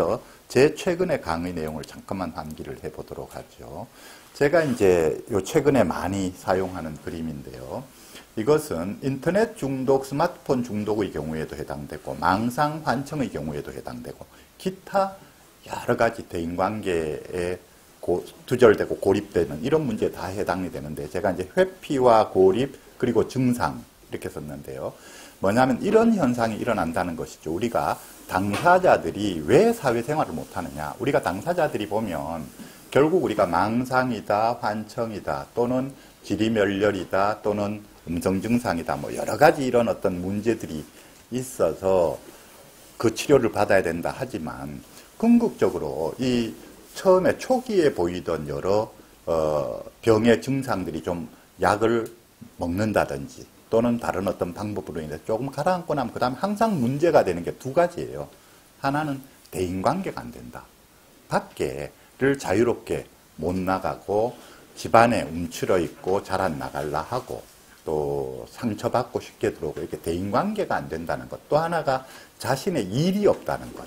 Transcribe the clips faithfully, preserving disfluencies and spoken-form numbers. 먼저 제 최근의 강의 내용을 잠깐만 암기를 해보도록 하죠. 제가 이제 요 최근에 많이 사용하는 그림인데요. 이것은 인터넷 중독, 스마트폰 중독의 경우에도 해당되고 망상 환청의 경우에도 해당되고 기타 여러 가지 대인관계에 고, 두절되고 고립되는 이런 문제에 다 해당이 되는데 제가 이제 회피와 고립 그리고 증상 이렇게 썼는데요. 뭐냐면 이런 현상이 일어난다는 것이죠. 우리가 당사자들이 왜 사회생활을 못하느냐. 우리가 당사자들이 보면 결국 우리가 망상이다, 환청이다, 또는 지리멸렬이다, 또는 음성증상이다, 뭐 여러 가지 이런 어떤 문제들이 있어서 그 치료를 받아야 된다 하지만 궁극적으로 이 처음에 초기에 보이던 여러 어 병의 증상들이 좀 약을 먹는다든지 또는 다른 어떤 방법으로 인해서 조금 가라앉고 나면 그 다음에 항상 문제가 되는 게 두 가지예요. 하나는 대인관계가 안 된다. 밖에를 자유롭게 못 나가고 집안에 움츠러 있고 잘 안 나갈라 하고 또 상처받고 쉽게 들어오고 이렇게 대인관계가 안 된다는 것. 또 하나가 자신의 일이 없다는 것.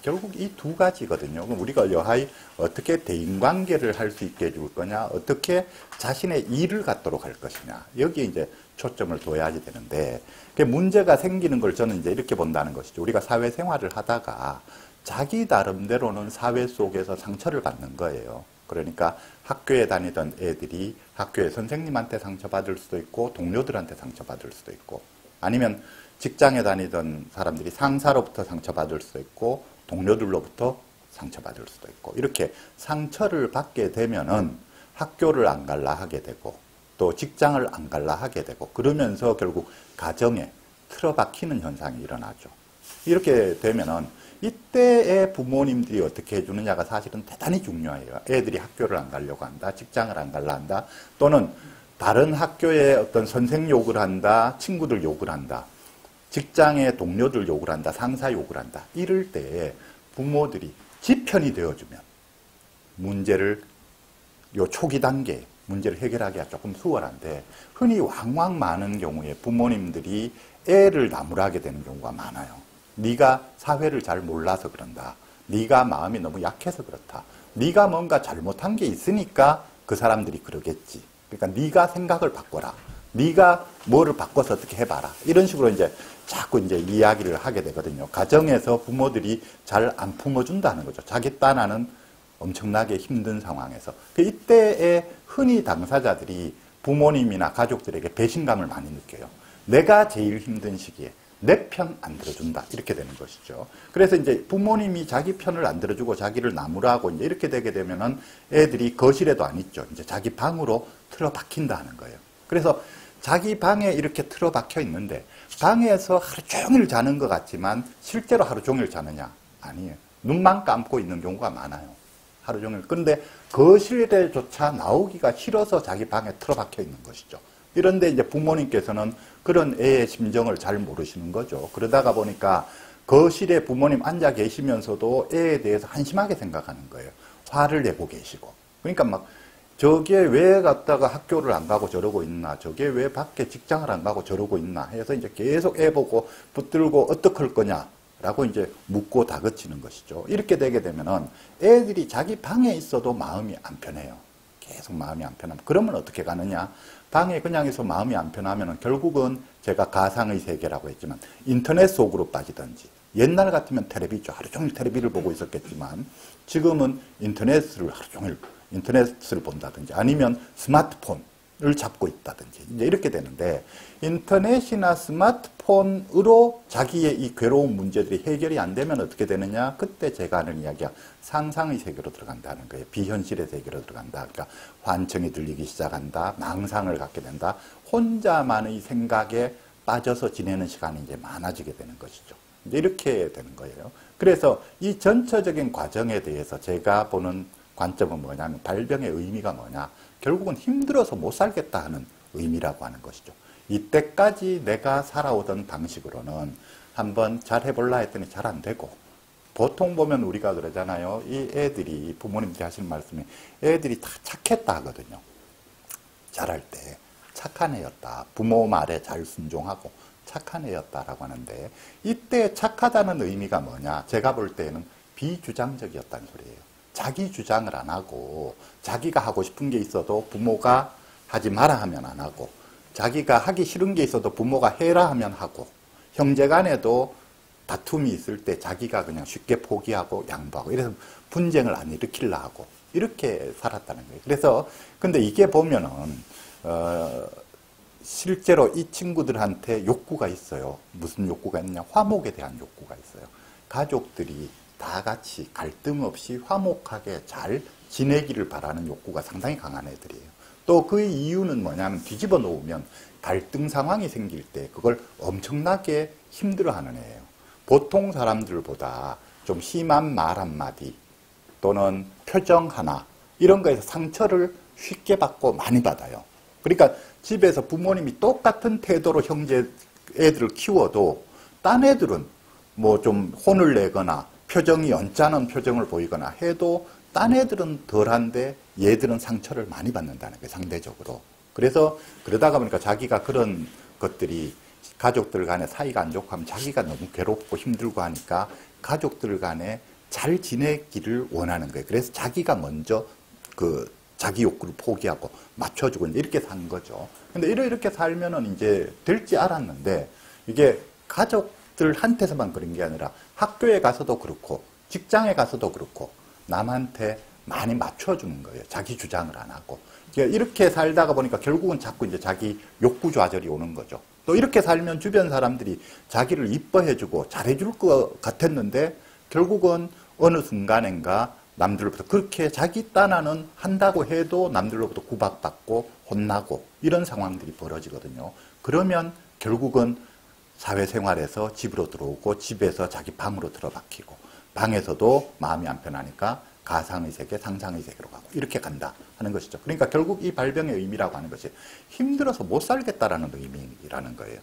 결국 이 두 가지거든요. 그럼 우리가 여하이 어떻게 대인관계를 할 수 있게 해줄 거냐, 어떻게 자신의 일을 갖도록 할 것이냐. 여기에 이제 초점을 둬야지 되는데, 그 문제가 생기는 걸 저는 이제 이렇게 본다는 것이죠. 우리가 사회생활을 하다가 자기 나름대로는 사회 속에서 상처를 받는 거예요. 그러니까 학교에 다니던 애들이 학교의 선생님한테 상처받을 수도 있고, 동료들한테 상처받을 수도 있고, 아니면 직장에 다니던 사람들이 상사로부터 상처받을 수도 있고 동료들로부터 상처받을 수도 있고 이렇게 상처를 받게 되면은 학교를 안 갈라 하게 되고 또 직장을 안 갈라 하게 되고 그러면서 결국 가정에 틀어박히는 현상이 일어나죠. 이렇게 되면은 이때의 부모님들이 어떻게 해주느냐가 사실은 대단히 중요해요. 애들이 학교를 안 가려고 한다, 직장을 안 갈라 한다, 또는 다른 학교에 어떤 선생 욕을 한다, 친구들 욕을 한다, 직장의 동료들 욕을 한다, 상사 욕을 한다. 이럴 때 부모들이 지편이 되어주면 문제를, 요 초기 단계 문제를 해결하기가 조금 수월한데 흔히 왕왕 많은 경우에 부모님들이 애를 나무라게 되는 경우가 많아요. 네가 사회를 잘 몰라서 그런다. 네가 마음이 너무 약해서 그렇다. 네가 뭔가 잘못한 게 있으니까 그 사람들이 그러겠지. 그러니까 네가 생각을 바꿔라. 네가 뭐를 바꿔서 어떻게 해봐라. 이런 식으로 이제 자꾸 이제 이야기를 하게 되거든요. 가정에서 부모들이 잘 안 품어준다는 거죠. 자기 딴아는 엄청나게 힘든 상황에서. 이때에 흔히 당사자들이 부모님이나 가족들에게 배신감을 많이 느껴요. 내가 제일 힘든 시기에 내 편 안 들어준다. 이렇게 되는 것이죠. 그래서 이제 부모님이 자기 편을 안 들어주고 자기를 나무라고 이제 이렇게 되게 되면은 애들이 거실에도 안 있죠. 이제 자기 방으로 틀어박힌다는 거예요. 그래서 자기 방에 이렇게 틀어박혀 있는데 방에서 하루 종일 자는 것 같지만 실제로 하루 종일 자느냐? 아니에요. 눈만 감고 있는 경우가 많아요. 하루 종일. 그런데 거실에조차 나오기가 싫어서 자기 방에 틀어박혀 있는 것이죠. 이런데 이제 부모님께서는 그런 애의 심정을 잘 모르시는 거죠. 그러다가 보니까 거실에 부모님 앉아 계시면서도 애에 대해서 한심하게 생각하는 거예요. 화를 내고 계시고. 그러니까 막 저게 왜 갔다가 학교를 안 가고 저러고 있나, 저게 왜 밖에 직장을 안 가고 저러고 있나 해서 이제 계속 애 보고 붙들고 어떻게 할 거냐라고 이제 묻고 다그치는 것이죠. 이렇게 되게 되면은 애들이 자기 방에 있어도 마음이 안 편해요. 계속 마음이 안 편하면. 그러면 어떻게 가느냐? 방에 그냥 있어 마음이 안 편하면은 결국은 제가 가상의 세계라고 했지만 인터넷 속으로 빠지든지 옛날 같으면 텔레비전, 하루 종일 텔레비를 보고 있었겠지만 지금은 인터넷을 하루 종일 인터넷을 본다든지 아니면 스마트폰을 잡고 있다든지 이제 이렇게 되는데 인터넷이나 스마트폰으로 자기의 이 괴로운 문제들이 해결이 안 되면 어떻게 되느냐? 그때 제가 하는 이야기가 상상의 세계로 들어간다는 거예요. 비현실의 세계로 들어간다. 그러니까 환청이 들리기 시작한다. 망상을 갖게 된다. 혼자만의 생각에 빠져서 지내는 시간이 이제 많아지게 되는 것이죠. 이렇게 되는 거예요. 그래서 이 전체적인 과정에 대해서 제가 보는 관점은 뭐냐면 발병의 의미가 뭐냐. 결국은 힘들어서 못 살겠다 하는 의미라고 하는 것이죠. 이때까지 내가 살아오던 방식으로는 한번 잘 해볼라 했더니 잘 안 되고 보통 보면 우리가 그러잖아요. 이 애들이 부모님들이 하시는 말씀이 애들이 다 착했다 하거든요. 자랄 때 착한 애였다. 부모 말에 잘 순종하고 착한 애였다라고 하는데 이때 착하다는 의미가 뭐냐. 제가 볼 때는 비주장적이었다는 소리예요. 자기 주장을 안 하고 자기가 하고 싶은 게 있어도 부모가 하지 마라 하면 안 하고, 자기가 하기 싫은 게 있어도 부모가 해라 하면 하고, 형제 간에도 다툼이 있을 때 자기가 그냥 쉽게 포기하고 양보하고, 이래서 분쟁을 안 일으키려 하고 이렇게 살았다는 거예요. 그래서 근데 이게 보면은 어, 실제로 이 친구들한테 욕구가 있어요. 무슨 욕구가 있냐? 화목에 대한 욕구가 있어요. 가족들이 다 같이 갈등 없이 화목하게 잘 지내기를 바라는 욕구가 상당히 강한 애들이에요. 또 그 이유는 뭐냐면, 뒤집어 놓으면 갈등 상황이 생길 때 그걸 엄청나게 힘들어하는 애예요. 보통 사람들보다 좀 심한 말 한마디 또는 표정 하나, 이런 거에서 상처를 쉽게 받고 많이 받아요. 그러니까 집에서 부모님이 똑같은 태도로 형제 애들을 키워도 딴 애들은 뭐 좀 혼을 내거나 표정이 언짢은 표정을 보이거나 해도 딴 애들은 덜한데 얘들은 상처를 많이 받는다는 게 상대적으로. 그래서 그러다가 보니까 자기가 그런 것들이 가족들 간에 사이가 안 좋고 하면 자기가 너무 괴롭고 힘들고 하니까 가족들 간에 잘 지내기를 원하는 거예요. 그래서 자기가 먼저 그 자기 욕구를 포기하고 맞춰주고 이렇게 산 거죠. 근데 이렇게 살면은 이제 될지 알았는데, 이게 가족들한테서만 그런 게 아니라 학교에 가서도 그렇고 직장에 가서도 그렇고 남한테 많이 맞춰주는 거예요. 자기 주장을 안 하고. 그러니까 이렇게 살다가 보니까 결국은 자꾸 이제 자기 욕구 좌절이 오는 거죠. 또 이렇게 살면 주변 사람들이 자기를 이뻐해주고 잘해줄 것 같았는데 결국은 어느 순간인가 남들로부터 그렇게 자기 딴에는 한다고 해도 남들로부터 구박받고 혼나고 이런 상황들이 벌어지거든요. 그러면 결국은 사회생활에서 집으로 들어오고 집에서 자기 방으로 들어박히고 방에서도 마음이 안 편하니까 가상의 세계, 상상의 세계로 가고 이렇게 간다 하는 것이죠. 그러니까 결국 이 발병의 의미라고 하는 것이 힘들어서 못 살겠다라는 의미라는 거예요.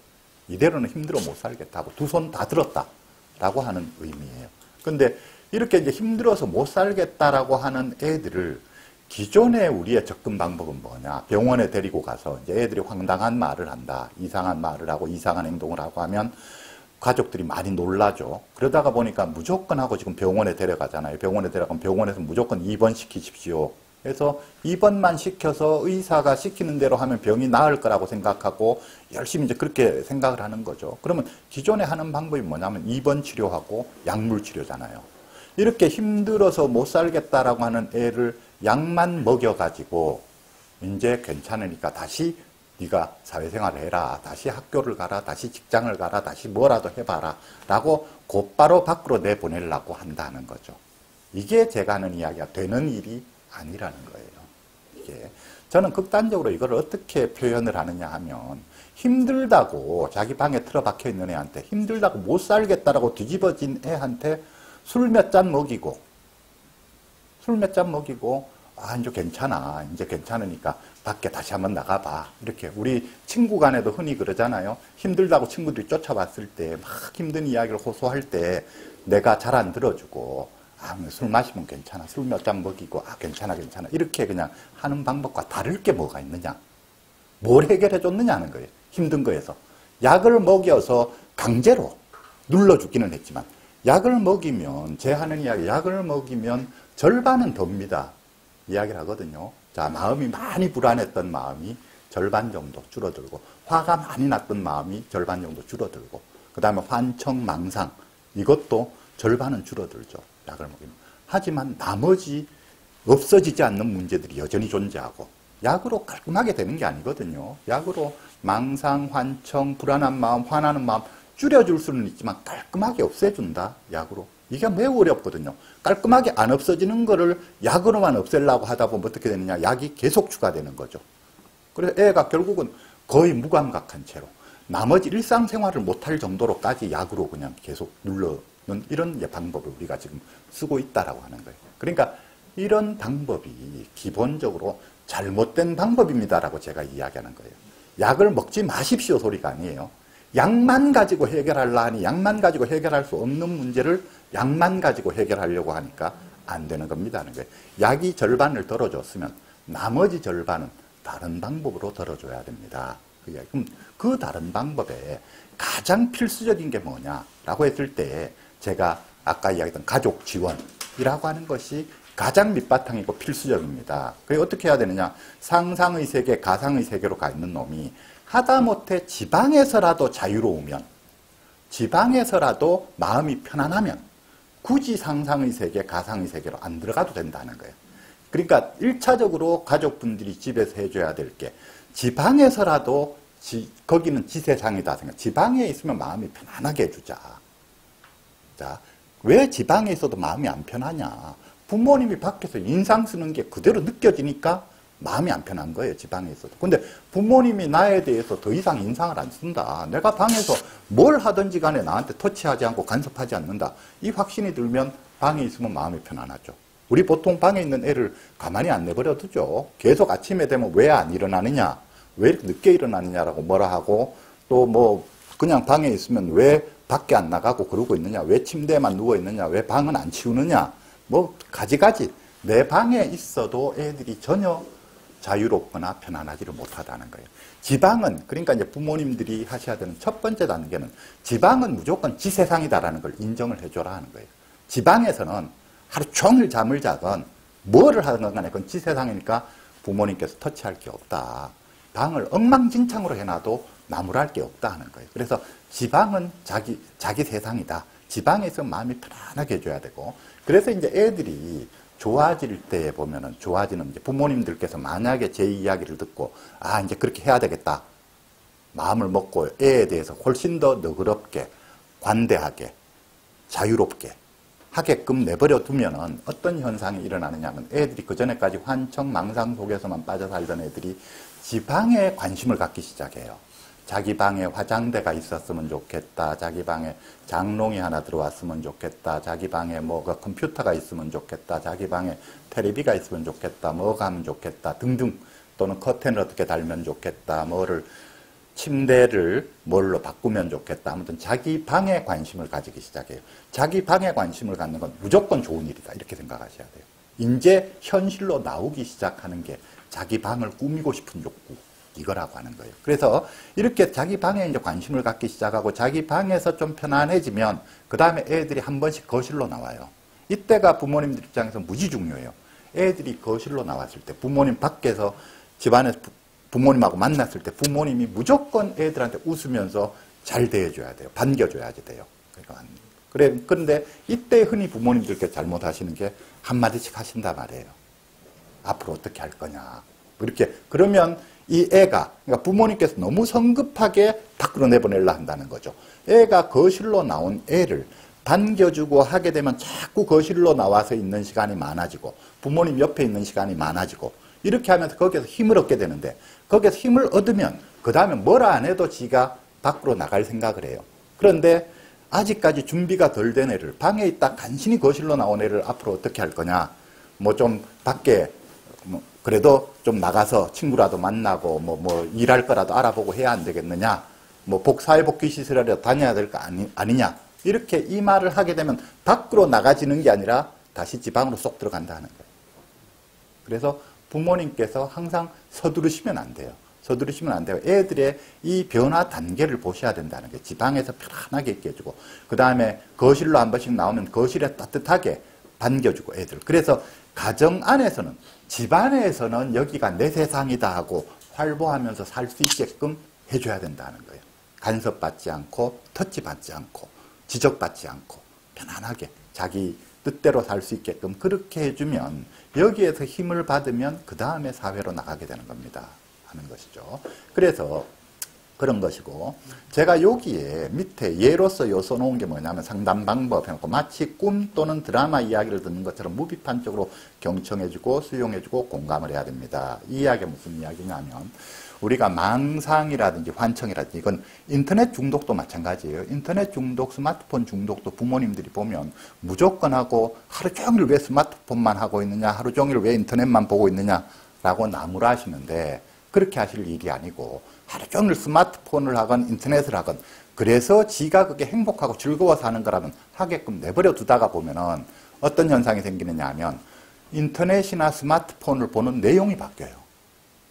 이대로는 힘들어 못 살겠다고 두 손 다 들었다라고 하는 의미예요. 근데 이렇게 이제 힘들어서 못 살겠다라고 하는 애들을 기존의 우리의 접근 방법은 뭐냐? 병원에 데리고 가서 이제 애들이 황당한 말을 한다, 이상한 말을 하고 이상한 행동을 하고 하면 가족들이 많이 놀라죠. 그러다가 보니까 무조건 하고 지금 병원에 데려가잖아요. 병원에 데려가면 병원에서 무조건 입원시키십시오. 그래서 입원만 시켜서 의사가 시키는 대로 하면 병이 나을 거라고 생각하고 열심히 이제 그렇게 생각을 하는 거죠. 그러면 기존에 하는 방법이 뭐냐면 입원 치료하고 약물 치료잖아요. 이렇게 힘들어서 못 살겠다라고 하는 애를 약만 먹여가지고 이제 괜찮으니까 다시 네가 사회생활을 해라, 다시 학교를 가라, 다시 직장을 가라, 다시 뭐라도 해봐라 라고 곧바로 밖으로 내보내려고 한다는 거죠. 이게 제가 하는 이야기가 되는 일이 아니라는 거예요. 이게 저는 극단적으로 이걸 어떻게 표현을 하느냐 하면, 힘들다고 자기 방에 틀어박혀 있는 애한테, 힘들다고 못 살겠다라고 뒤집어진 애한테 술 몇 잔 먹이고 술 몇 잔 먹이고 아 이제 괜찮아, 이제 괜찮으니까 밖에 다시 한번 나가봐, 이렇게. 우리 친구 간에도 흔히 그러잖아요. 힘들다고 친구들이 쫓아왔을 때 막 힘든 이야기를 호소할 때 내가 잘 안 들어주고, 아, 술 마시면 괜찮아, 술 몇 잔 먹이고, 아, 괜찮아, 괜찮아, 이렇게 그냥 하는 방법과 다를 게 뭐가 있느냐, 뭘 해결해 줬느냐 하는 거예요. 힘든 거에서 약을 먹여서 강제로 눌러 주기는 했지만, 약을 먹이면, 제 하는 이야기, 약을 먹이면 절반은 덥니다 이야기를 하거든요. 자, 마음이 많이 불안했던 마음이 절반 정도 줄어들고, 화가 많이 났던 마음이 절반 정도 줄어들고, 그 다음에 환청, 망상, 이것도 절반은 줄어들죠, 약을 먹이면. 하지만 나머지 없어지지 않는 문제들이 여전히 존재하고, 약으로 깔끔하게 되는 게 아니거든요. 약으로 망상, 환청, 불안한 마음, 화나는 마음 줄여줄 수는 있지만 깔끔하게 없애준다, 약으로. 이게 매우 어렵거든요. 깔끔하게 안 없어지는 거를 약으로만 없애려고 하다 보면 어떻게 되느냐, 약이 계속 추가되는 거죠. 그래서 애가 결국은 거의 무감각한 채로 나머지 일상생활을 못할 정도로까지 약으로 그냥 계속 눌러는 이런 방법을 우리가 지금 쓰고 있다라고 하는 거예요. 그러니까 이런 방법이 기본적으로 잘못된 방법입니다라고 제가 이야기하는 거예요. 약을 먹지 마십시오 소리가 아니에요. 약만 가지고 해결하려 하니, 약만 가지고 해결할 수 없는 문제를 약만 가지고 해결하려고 하니까 안 되는 겁니다 하는 거예요. 약이 절반을 덜어줬으면 나머지 절반은 다른 방법으로 덜어줘야 됩니다. 그럼 그 다른 방법에 가장 필수적인 게 뭐냐라고 했을 때 제가 아까 이야기했던 가족 지원이라고 하는 것이 가장 밑바탕이고 필수적입니다. 그리고 어떻게 해야 되느냐. 상상의 세계, 가상의 세계로 가 있는 놈이 하다못해 지방에서라도 자유로우면, 지방에서라도 마음이 편안하면 굳이 상상의 세계, 가상의 세계로 안 들어가도 된다는 거예요. 그러니까 일차적으로 가족분들이 집에서 해줘야 될 게, 지방에서라도 지, 거기는 지세상이다 생각. 지방에 있으면 마음이 편안하게 해주자. 자, 왜 지방에 있어도 마음이 안 편하냐. 부모님이 밖에서 인상 쓰는 게 그대로 느껴지니까 마음이 안 편한 거예요, 지방에 있어도. 근데 부모님이 나에 대해서 더 이상 인상을 안 쓴다, 내가 방에서 뭘 하든지 간에 나한테 터치하지 않고 간섭하지 않는다, 이 확신이 들면 방에 있으면 마음이 편안하죠. 우리 보통 방에 있는 애를 가만히 안 내버려 두죠. 계속 아침에 되면 왜 안 일어나느냐, 왜 이렇게 늦게 일어나느냐라고 뭐라 하고, 또 뭐 그냥 방에 있으면 왜 밖에 안 나가고 그러고 있느냐, 왜 침대에만 누워 있느냐, 왜 방은 안 치우느냐, 뭐 가지가지. 내 방에 있어도 애들이 전혀 자유롭거나 편안하지를 못하다는 거예요. 지방은, 그러니까 이제 부모님들이 하셔야 되는 첫 번째 단계는 지방은 무조건 지 세상이다라는 걸 인정을 해줘라 하는 거예요. 지방에서는 하루 종일 잠을 자건 뭐를 하든 간에 그건 지 세상이니까 부모님께서 터치할 게 없다. 방을 엉망진창으로 해놔도 나무랄 게 없다 하는 거예요. 그래서 지방은 자기, 자기 세상이다. 지방에서 마음이 편안하게 해줘야 되고, 그래서 이제 애들이 좋아질 때에 보면은, 좋아지는, 이제 부모님들께서 만약에 제 이야기를 듣고, 아, 이제 그렇게 해야 되겠다, 마음을 먹고 애에 대해서 훨씬 더 너그럽게, 관대하게, 자유롭게 하게끔 내버려 두면은 어떤 현상이 일어나느냐면, 애들이 그전에까지 환청, 망상 속에서만 빠져 살던 애들이 지방에 관심을 갖기 시작해요. 자기 방에 화장대가 있었으면 좋겠다, 자기 방에 장롱이 하나 들어왔으면 좋겠다, 자기 방에 뭐가 컴퓨터가 있으면 좋겠다, 자기 방에 텔레비가 있으면 좋겠다, 뭐가 하면 좋겠다 등등, 또는 커튼을 어떻게 달면 좋겠다, 뭐를 침대를 뭘로 바꾸면 좋겠다, 아무튼 자기 방에 관심을 가지기 시작해요. 자기 방에 관심을 갖는 건 무조건 좋은 일이다 이렇게 생각하셔야 돼요. 이제 현실로 나오기 시작하는 게 자기 방을 꾸미고 싶은 욕구, 이거라고 하는 거예요. 그래서 이렇게 자기 방에 이제 관심을 갖기 시작하고, 자기 방에서 좀 편안해지면 그 다음에 애들이 한 번씩 거실로 나와요. 이때가 부모님들 입장에서 무지 중요해요. 애들이 거실로 나왔을 때, 부모님 밖에서 집안에서 부, 부모님하고 만났을 때 부모님이 무조건 애들한테 웃으면서 잘 대해줘야 돼요. 반겨줘야지 돼요. 그러니까 그래, 그런데 이때 흔히 부모님들께서 잘못하시는 게 한마디씩 하신단 말이에요. 앞으로 어떻게 할 거냐, 이렇게. 그러면 이 애가, 그러니까 부모님께서 너무 성급하게 밖으로 내보내려 한다는 거죠. 애가 거실로 나온 애를 반겨주고 하게 되면 자꾸 거실로 나와서 있는 시간이 많아지고 부모님 옆에 있는 시간이 많아지고, 이렇게 하면서 거기에서 힘을 얻게 되는데, 거기에서 힘을 얻으면 그 다음에 뭐라 안 해도 지가 밖으로 나갈 생각을 해요. 그런데 아직까지 준비가 덜 된 애를, 방에 있다 간신히 거실로 나온 애를 앞으로 어떻게 할 거냐, 뭐 좀 밖에 뭐 그래도 좀 나가서 친구라도 만나고 뭐, 뭐 일할 거라도 알아보고 해야 안 되겠느냐, 뭐 복, 사회복귀시설이라도 다녀야 될 거 아니, 아니냐, 이렇게 이 말을 하게 되면 밖으로 나가지는 게 아니라 다시 지방으로 쏙 들어간다 하는 거예요. 그래서 부모님께서 항상 서두르시면 안 돼요. 서두르시면 안 돼요. 애들의 이 변화 단계를 보셔야 된다는 거예요. 지방에서 편안하게 있게 해주고, 그 다음에 거실로 한 번씩 나오면 거실에 따뜻하게 반겨주고 애들. 그래서 가정 안에서는, 집안에서는 여기가 내 세상이다 하고 활보하면서 살 수 있게끔 해줘야 된다는 거예요. 간섭받지 않고, 터치받지 않고, 지적받지 않고, 편안하게 자기 뜻대로 살 수 있게끔 그렇게 해주면, 여기에서 힘을 받으면 그 다음에 사회로 나가게 되는 겁니다 하는 것이죠. 그래서 그런 것이고, 제가 여기에 밑에 예로서 요 써놓은 게 뭐냐면, 상담 방법 해놓고 마치 꿈 또는 드라마 이야기를 듣는 것처럼 무비판적으로 경청해주고 수용해주고 공감을 해야 됩니다. 이 이야기가 무슨 이야기냐면, 우리가 망상이라든지 환청이라든지, 이건 인터넷 중독도 마찬가지예요. 인터넷 중독, 스마트폰 중독도 부모님들이 보면 무조건 하고, 하루 종일 왜 스마트폰만 하고 있느냐, 하루 종일 왜 인터넷만 보고 있느냐라고 나무라 하시는데, 그렇게 하실 일이 아니고 하루 종일 스마트폰을 하건 인터넷을 하건, 그래서 지가 그게 행복하고 즐거워서 하는 거라면 하게끔 내버려 두다가 보면은 어떤 현상이 생기느냐 하면, 인터넷이나 스마트폰을 보는 내용이 바뀌어요.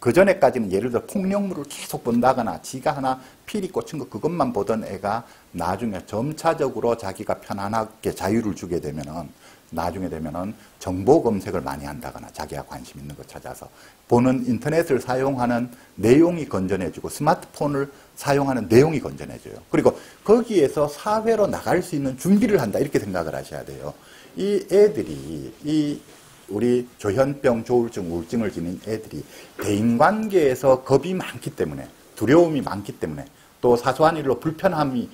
그전에까지는 예를 들어 폭력물을 계속 본다거나 지가 하나 필이 꽂힌 거 그것만 보던 애가 나중에 점차적으로 자기가 편안하게 자유를 주게 되면은 나중에 되면은 정보 검색을 많이 한다거나 자기가 관심 있는 거 찾아서 보는 인터넷을 사용하는 내용이 건전해지고 스마트폰을 사용하는 내용이 건전해져요. 그리고 거기에서 사회로 나갈 수 있는 준비를 한다 이렇게 생각을 하셔야 돼요. 이 애들이 이 우리 조현병, 조울증, 우울증을 지닌 애들이 대인관계에서 겁이 많기 때문에 두려움이 많기 때문에 또 사소한 일로 불편함을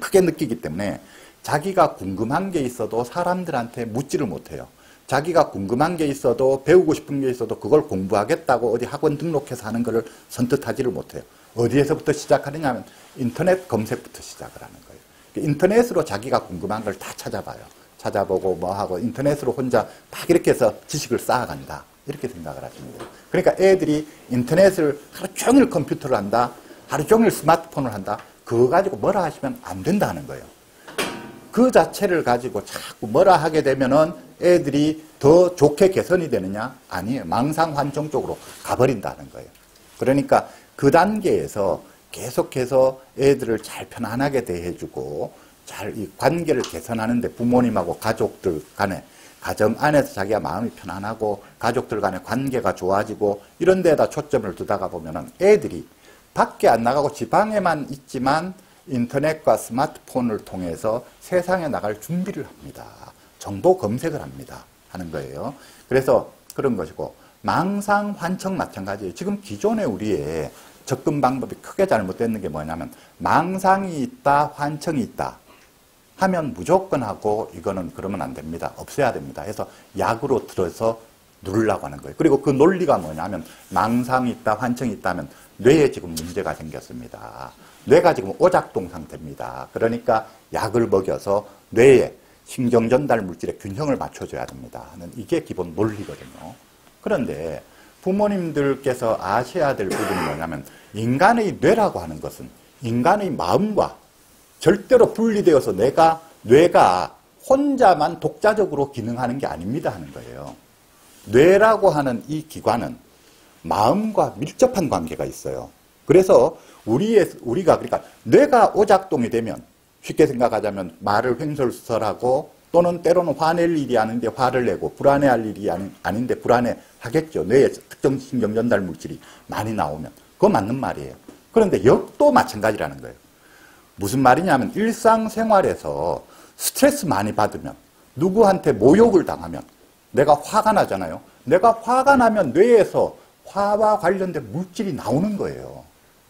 크게 느끼기 때문에 자기가 궁금한 게 있어도 사람들한테 묻지를 못해요. 자기가 궁금한 게 있어도 배우고 싶은 게 있어도 그걸 공부하겠다고 어디 학원 등록해서 하는 거를 선뜻하지를 못해요. 어디에서부터 시작하느냐 하면 인터넷 검색부터 시작을 하는 거예요. 인터넷으로 자기가 궁금한 걸 다 찾아봐요. 찾아보고 뭐하고 인터넷으로 혼자 막 이렇게 해서 지식을 쌓아간다. 이렇게 생각을 하시면 돼요. 그러니까 애들이 인터넷을 하루 종일 컴퓨터를 한다. 하루 종일 스마트폰을 한다. 그거 가지고 뭐라 하시면 안 된다는 거예요. 그 자체를 가지고 자꾸 뭐라 하게 되면은 애들이 더 좋게 개선이 되느냐? 아니에요. 망상환청 쪽으로 가버린다는 거예요. 그러니까 그 단계에서 계속해서 애들을 잘 편안하게 대해주고 잘 이 관계를 개선하는데 부모님하고 가족들 간에 가정 안에서 자기가 마음이 편안하고 가족들 간의 관계가 좋아지고 이런 데에다 초점을 두다가 보면은 애들이 밖에 안 나가고 지방에만 있지만 인터넷과 스마트폰을 통해서 세상에 나갈 준비를 합니다. 정보 검색을 합니다. 하는 거예요. 그래서 그런 것이고 망상 환청 마찬가지예요. 지금 기존의 우리의 접근 방법이 크게 잘못됐는 게 뭐냐면 망상이 있다, 환청이 있다. 하면 무조건 하고 이거는 그러면 안 됩니다. 없애야 됩니다. 해서 약으로 들어서 누르려고 하는 거예요. 그리고 그 논리가 뭐냐면 망상이 있다, 환청이 있다면 뇌에 지금 문제가 생겼습니다. 뇌가 지금 오작동 상태입니다. 그러니까 약을 먹여서 뇌에 신경전달 물질의 균형을 맞춰줘야 됩니다. 하는 이게 기본 논리거든요. 그런데 부모님들께서 아셔야 될 부분이 뭐냐면 인간의 뇌라고 하는 것은 인간의 마음과 절대로 분리되어서 내가, 뇌가 혼자만 독자적으로 기능하는 게 아닙니다 하는 거예요. 뇌라고 하는 이 기관은 마음과 밀접한 관계가 있어요. 그래서 우리의, 우리가, 그러니까 뇌가 오작동이 되면 쉽게 생각하자면 말을 횡설수설하고 또는 때로는 화낼 일이 아닌데 화를 내고 불안해할 일이 아닌, 아닌데 불안해하겠죠. 뇌에 특정 신경전달 물질이 많이 나오면. 그거 맞는 말이에요. 그런데 역도 마찬가지라는 거예요. 무슨 말이냐면 일상생활에서 스트레스 많이 받으면 누구한테 모욕을 당하면 내가 화가 나잖아요. 내가 화가 나면 뇌에서 화와 관련된 물질이 나오는 거예요.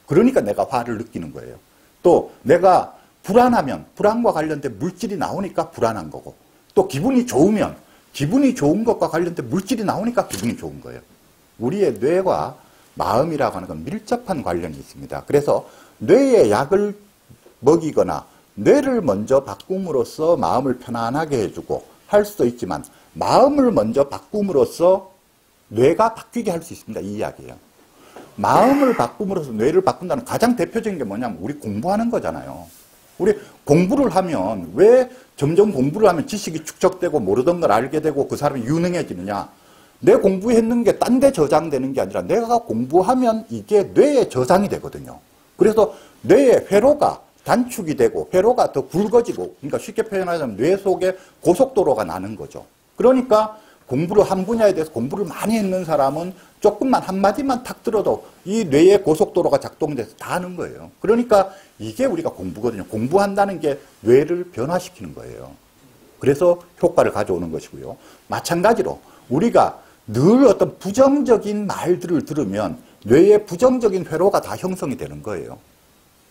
그러니까 내가 화를 느끼는 거예요. 또 내가 불안하면 불안과 관련된 물질이 나오니까 불안한 거고 또 기분이 좋으면 기분이 좋은 것과 관련된 물질이 나오니까 기분이 좋은 거예요. 우리의 뇌와 마음이라고 하는 건 밀접한 관련이 있습니다. 그래서 뇌에 약을 먹이거나 뇌를 먼저 바꿈으로써 마음을 편안하게 해주고 할 수도 있지만 마음을 먼저 바꿈으로써 뇌가 바뀌게 할 수 있습니다. 이 이야기예요. 마음을 바꿈으로써 뇌를 바꾼다는 가장 대표적인 게 뭐냐면 우리 공부하는 거잖아요. 우리 공부를 하면 왜 점점 공부를 하면 지식이 축적되고 모르던 걸 알게 되고 그 사람이 유능해지느냐. 내 공부했는 게 딴 데 저장되는 게 아니라 내가 공부하면 이게 뇌에 저장이 되거든요. 그래서 뇌의 회로가 단축이 되고 회로가 더 굵어지고 그러니까 쉽게 표현하자면 뇌 속에 고속도로가 나는 거죠. 그러니까 공부를 한 분야에 대해서 공부를 많이 했는 사람은 조금만 한마디만 탁 들어도 이 뇌의 고속도로가 작동돼서 다 아는 거예요. 그러니까 이게 우리가 공부거든요. 공부한다는 게 뇌를 변화시키는 거예요. 그래서 효과를 가져오는 것이고요. 마찬가지로 우리가 늘 어떤 부정적인 말들을 들으면 뇌의 부정적인 회로가 다 형성이 되는 거예요.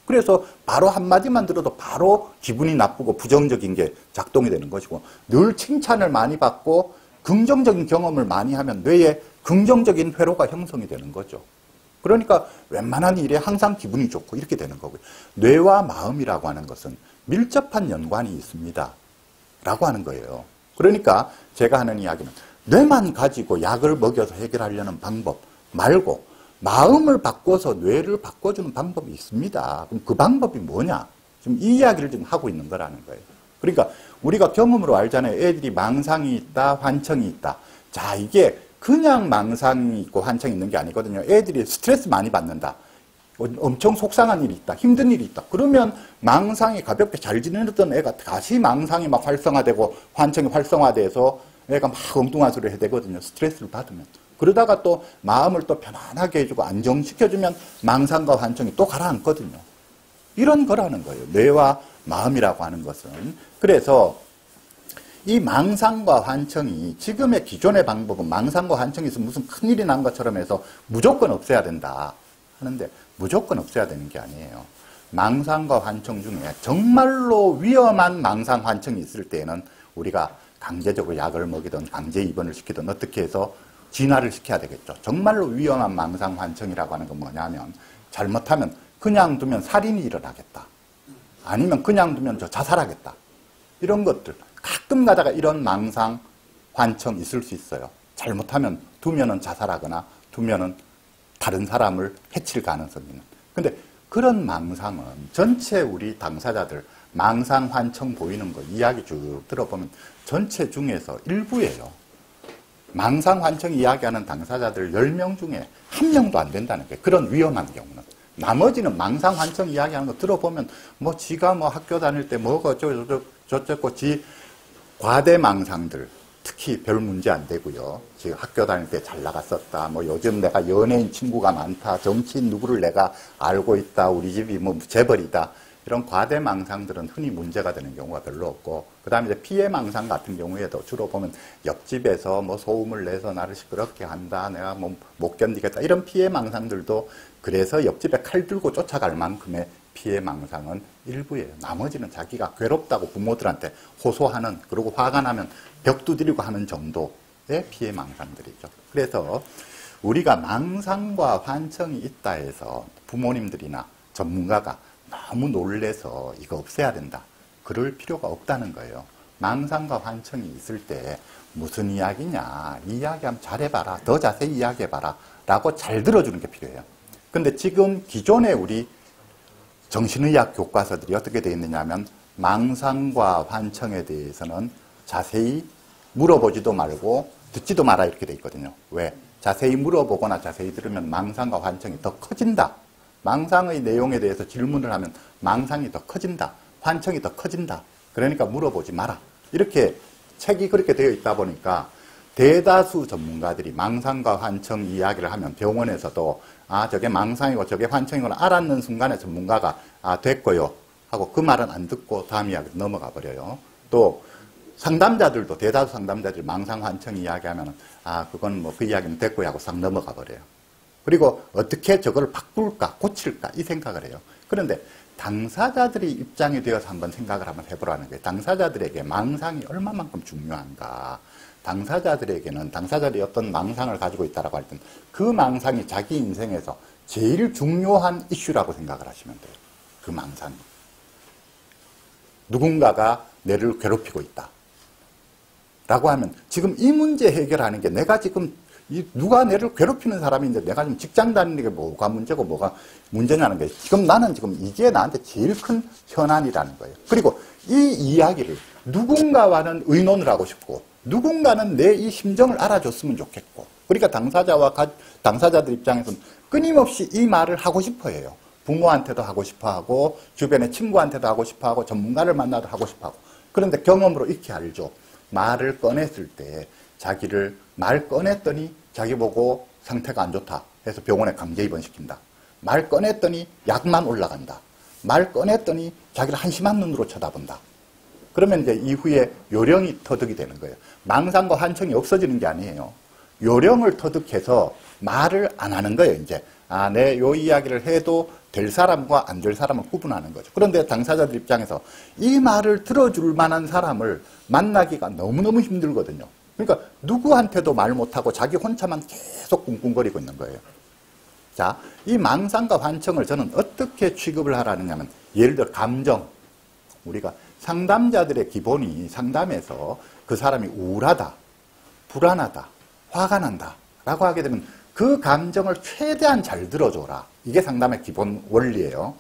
그래서 바로 한마디만 들어도 바로 기분이 나쁘고 부정적인 게 작동이 되는 것이고 늘 칭찬을 많이 받고 긍정적인 경험을 많이 하면 뇌에 긍정적인 회로가 형성이 되는 거죠. 그러니까 웬만한 일에 항상 기분이 좋고 이렇게 되는 거고요. 뇌와 마음이라고 하는 것은 밀접한 연관이 있습니다. 라고 하는 거예요. 그러니까 제가 하는 이야기는 뇌만 가지고 약을 먹여서 해결하려는 방법 말고 마음을 바꿔서 뇌를 바꿔주는 방법이 있습니다. 그럼 그 방법이 뭐냐? 지금 이 이야기를 지금 하고 있는 거라는 거예요. 그러니까 우리가 경험으로 알잖아요. 애들이 망상이 있다, 환청이 있다. 자, 이게 그냥 망상이 있고 한창 있는 게 아니거든요. 애들이 스트레스 많이 받는다, 엄청 속상한 일이 있다, 힘든 일이 있다, 그러면 망상이 가볍게 잘 지내던 애가 다시 망상이 막 활성화되고 환청이 활성화돼서 애가 막 엉뚱한 소리를 해대거든요. 스트레스를 받으면. 그러다가 또 마음을 또 편안하게 해주고 안정시켜주면 망상과 환청이 또 가라앉거든요. 이런 거라는 거예요, 뇌와 마음이라고 하는 것은. 그래서 이 망상과 환청이, 지금의 기존의 방법은 망상과 환청이 있으면 무슨 큰일이 난 것처럼 해서 무조건 없애야 된다 하는데, 무조건 없애야 되는 게 아니에요. 망상과 환청 중에 정말로 위험한 망상, 환청이 있을 때에는 우리가 강제적으로 약을 먹이든 강제 입원을 시키든 어떻게 해서 진화를 시켜야 되겠죠. 정말로 위험한 망상, 환청이라고 하는 건 뭐냐면, 잘못하면 그냥 두면 살인이 일어나겠다, 아니면 그냥 두면 저 자살하겠다, 이런 것들. 가끔 가다가 이런 망상, 환청 있을 수 있어요. 잘못하면 두면은 자살하거나 두면은 다른 사람을 해칠 가능성이 있는. 근데 그런 망상은 전체 우리 당사자들 망상, 환청 보이는 거 이야기 쭉 들어보면 전체 중에서 일부예요. 망상, 환청 이야기하는 당사자들 열 명 중에 한 명도 안 된다는 게, 그런 위험한 경우는. 나머지는 망상, 환청 이야기하는 거 들어보면 뭐 지가 뭐 학교 다닐 때 뭐가 어쩌고 저쩌고, 지 과대 망상들 특히 별 문제 안 되고요. 지금 학교 다닐 때 잘 나갔었다, 뭐 요즘 내가 연예인 친구가 많다, 정치인 누구를 내가 알고 있다, 우리 집이 뭐 재벌이다, 이런 과대 망상들은 흔히 문제가 되는 경우가 별로 없고, 그 다음에 이제 피해 망상 같은 경우에도 주로 보면 옆집에서 뭐 소음을 내서 나를 시끄럽게 한다, 내가 뭐 못 견디겠다, 이런 피해 망상들도, 그래서 옆집에 칼 들고 쫓아갈 만큼의 피해 망상은 일부예요. 나머지는 자기가 괴롭다고 부모들한테 호소하는, 그리고 화가 나면 벽 두드리고 하는 정도의 피해 망상들이죠. 그래서 우리가 망상과 환청이 있다 해서 부모님들이나 전문가가 너무 놀래서 이거 없애야 된다, 그럴 필요가 없다는 거예요. 망상과 환청이 있을 때 무슨 이야기냐, 이야기하면 잘해봐라, 더 자세히 이야기해봐라 라고 잘 들어주는 게 필요해요. 근데 지금 기존의 우리 정신의학 교과서들이 어떻게 되어 있느냐 하면, 망상과 환청에 대해서는 자세히 물어보지도 말고 듣지도 마라, 이렇게 되어 있거든요. 왜? 자세히 물어보거나 자세히 들으면 망상과 환청이 더 커진다, 망상의 내용에 대해서 질문을 하면 망상이 더 커진다, 환청이 더 커진다, 그러니까 물어보지 마라, 이렇게 책이 그렇게 되어 있다 보니까 대다수 전문가들이 망상과 환청 이야기를 하면 병원에서도 아 저게 망상이고 저게 환청이구나 알았는 순간에 전문가가 아 됐고요 하고 그 말은 안 듣고 다음 이야기로 넘어가 버려요. 또 상담자들도, 대다수 상담자들이 망상, 환청 이야기하면 아 그건 뭐 그 이야기는 됐고요 하고 싹 넘어가 버려요. 그리고 어떻게 저걸 바꿀까, 고칠까, 이 생각을 해요. 그런데 당사자들이 입장이 되어서 한번 생각을 한번 해보라는 거예요. 당사자들에게 망상이 얼마만큼 중요한가. 당사자들에게는, 당사자들이 어떤 망상을 가지고 있다라고 할 때는 그 망상이 자기 인생에서 제일 중요한 이슈라고 생각을 하시면 돼요. 그 망상이. 누군가가 내를 괴롭히고 있다 라고 하면 지금 이 문제 해결하는 게, 내가 지금 이 누가 내를 괴롭히는 사람인데 내가 지금 직장 다니는 게 뭐가 문제고 뭐가 문제냐는 거예요. 지금 나는 지금 이게 나한테 제일 큰 현안이라는 거예요. 그리고 이 이야기를 누군가와는 의논을 하고 싶고, 누군가는 내 이 심정을 알아줬으면 좋겠고, 그러니까 당사자와 가, 당사자들 입장에서는 끊임없이 이 말을 하고 싶어 해요. 부모한테도 하고 싶어 하고, 주변의 친구한테도 하고 싶어 하고, 전문가를 만나도 하고 싶어 하고. 그런데 경험으로 익히 알죠. 말을 꺼냈을 때 자기를, 말 꺼냈더니 자기 보고 상태가 안 좋다 해서 병원에 강제 입원시킨다, 말 꺼냈더니 약만 올라간다, 말 꺼냈더니 자기를 한심한 눈으로 쳐다본다, 그러면 이제 이후에 요령이 터득이 되는 거예요. 망상과 환청이 없어지는 게 아니에요. 요령을 터득해서 말을 안 하는 거예요. 이제 아, 내 요 이야기를 해도 될 사람과 안 될 사람을 구분하는 거죠. 그런데 당사자들 입장에서 이 말을 들어줄 만한 사람을 만나기가 너무너무 힘들거든요. 그러니까 누구한테도 말 못하고 자기 혼자만 계속 꿍꿍거리고 있는 거예요. 자, 이 망상과 환청을 저는 어떻게 취급을 하라느냐 하면, 예를 들어 감정, 우리가 상담자들의 기본이 상담에서 그 사람이 우울하다, 불안하다, 화가 난다 라고 하게 되면 그 감정을 최대한 잘 들어줘라, 이게 상담의 기본 원리예요.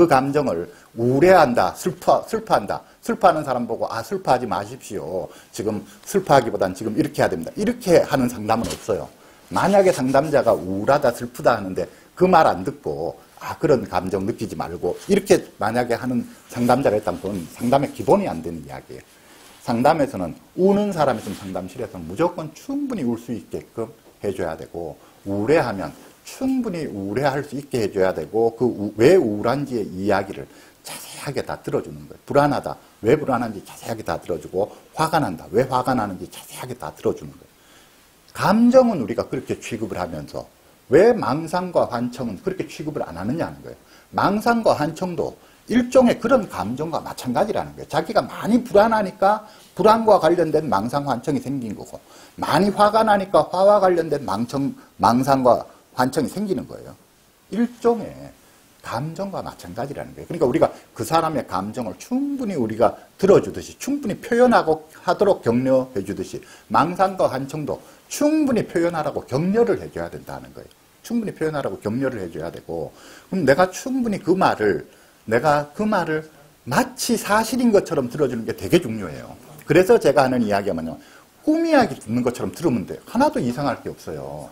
그 감정을 우울해한다, 슬퍼, 슬퍼한다. 슬퍼하는 사람 보고 아, 슬퍼하지 마십시오. 지금 슬퍼하기보단 지금 이렇게 해야 됩니다. 이렇게 하는 상담은 없어요. 만약에 상담자가 우울하다, 슬프다 하는데 그 말 안 듣고 아, 그런 감정 느끼지 말고 이렇게 만약에 하는 상담자가 있다면 그건 상담의 기본이 안 되는 이야기예요. 상담에서는 우는 사람이 좀 상담실에서는 무조건 충분히 울 수 있게끔 해줘야 되고, 우울해하면 충분히 우울해할 수 있게 해줘야 되고, 그 왜 우울한지의 이야기를 자세하게 다 들어주는 거예요. 불안하다, 왜 불안한지 자세하게 다 들어주고, 화가 난다, 왜 화가 나는지 자세하게 다 들어주는 거예요. 감정은 우리가 그렇게 취급을 하면서 왜 망상과 환청은 그렇게 취급을 안 하느냐는 거예요. 망상과 환청도 일종의 그런 감정과 마찬가지라는 거예요. 자기가 많이 불안하니까 불안과 관련된 망상, 환청이 생긴 거고, 많이 화가 나니까 화와 관련된 망청, 망상과 환청이 생기는 거예요. 일종의 감정과 마찬가지라는 거예요. 그러니까 우리가 그 사람의 감정을 충분히 우리가 들어주듯이, 충분히 표현하고 하도록 격려해 주듯이 망상과 환청도 충분히 표현하라고 격려를 해줘야 된다는 거예요. 충분히 표현하라고 격려를 해줘야 되고, 그럼 내가 충분히 그 말을 내가 그 말을 마치 사실인 것처럼 들어주는 게 되게 중요해요. 그래서 제가 하는 이야기가 뭐냐, 꿈 이야기 듣는 것처럼 들으면 돼요. 하나도 이상할 게 없어요.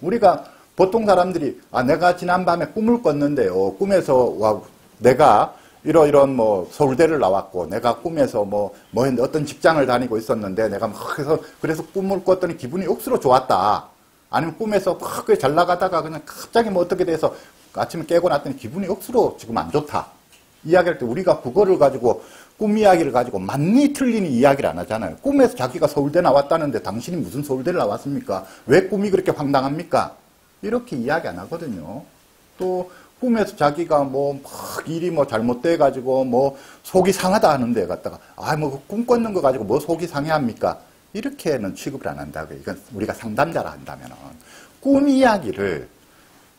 우리가 보통 사람들이 아, 내가 지난밤에 꿈을 꿨는데요. 꿈에서 와, 내가 이런 이런 뭐 서울대를 나왔고, 내가 꿈에서 뭐 뭐 했는데 어떤 직장을 다니고 있었는데 내가 막 해서 그래서 꿈을 꿨더니 기분이 억수로 좋았다. 아니면 꿈에서 막 잘 나가다가 그냥 갑자기 뭐 어떻게 돼서 아침에 깨고 났더니 기분이 억수로 지금 안 좋다. 이야기할 때 우리가 그거를 가지고 꿈 이야기를 가지고 맞니 틀리니 이야기를 안 하잖아요. 꿈에서 자기가 서울대 나왔다는데 당신이 무슨 서울대를 나왔습니까? 왜 꿈이 그렇게 황당합니까? 이렇게 이야기 안 하거든요. 또 꿈에서 자기가 뭐 막 일이 뭐 잘못돼 가지고 뭐 속이 상하다 하는데 갔다가 아, 뭐 꿈 꿨는 거 가지고 뭐 속이 상해합니까? 이렇게는 취급을 안 한다고요. 이건 우리가 상담자라 한다면은 꿈 이야기를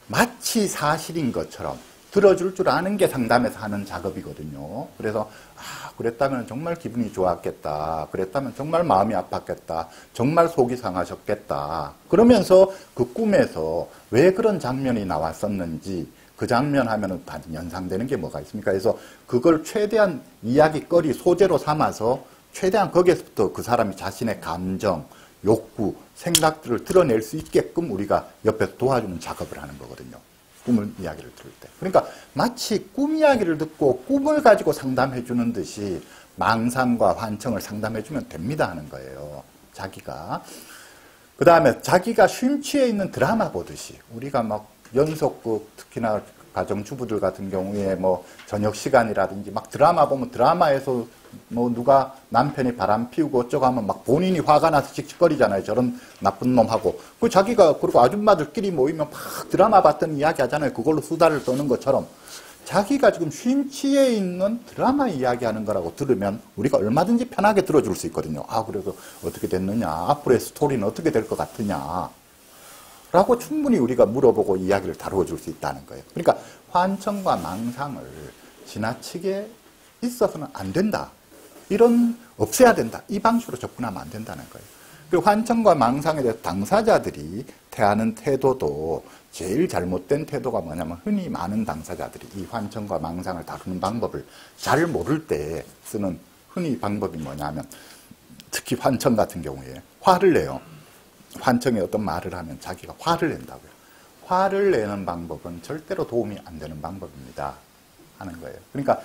마치 사실인 것처럼 들어줄 줄 아는 게 상담에서 하는 작업이거든요. 그래서 아, 그랬다면 정말 기분이 좋았겠다. 그랬다면 정말 마음이 아팠겠다. 정말 속이 상하셨겠다. 그러면서 그 꿈에서 왜 그런 장면이 나왔었는지, 그 장면 하면은 연상되는 게 뭐가 있습니까? 그래서 그걸 최대한 이야기거리 소재로 삼아서 최대한 거기에서부터 그 사람이 자신의 감정, 욕구, 생각들을 드러낼 수 있게끔 우리가 옆에서 도와주는 작업을 하는 거거든요. 꿈을 이야기를 들을 때. 그러니까 마치 꿈 이야기를 듣고 꿈을 가지고 상담해 주는 듯이 망상과 환청을 상담해 주면 됩니다 하는 거예요. 자기가. 그 다음에 자기가 쉼취해 있는 드라마 보듯이 우리가 막 연속극, 특히나 가정주부들 같은 경우에 뭐 저녁 시간이라든지 막 드라마 보면 드라마에서 뭐 누가 남편이 바람 피우고 어쩌고 하면 막 본인이 화가 나서 씩씩거리잖아요. 저런 나쁜 놈하고. 그 자기가 그리고 아줌마들끼리 모이면 막 드라마 봤던 이야기 하잖아요. 그걸로 수다를 떠는 것처럼 자기가 지금 쉼치에 있는 드라마 이야기하는 거라고 들으면 우리가 얼마든지 편하게 들어줄 수 있거든요. 아, 그래서 어떻게 됐느냐, 앞으로의 스토리는 어떻게 될 것 같으냐 라고 충분히 우리가 물어보고 이야기를 다뤄줄 수 있다는 거예요. 그러니까 환청과 망상을 지나치게 있어서는 안 된다. 이런, 없애야 된다. 이 방식으로 접근하면 안 된다는 거예요. 그리고 환청과 망상에 대해서 당사자들이 대하는 태도도 제일 잘못된 태도가 뭐냐면 흔히 많은 당사자들이 이 환청과 망상을 다루는 방법을 잘 모를 때 쓰는 흔히 방법이 뭐냐면, 특히 환청 같은 경우에 화를 내요. 환청에 어떤 말을 하면 자기가 화를 낸다고요. 화를 내는 방법은 절대로 도움이 안 되는 방법입니다 하는 거예요. 그러니까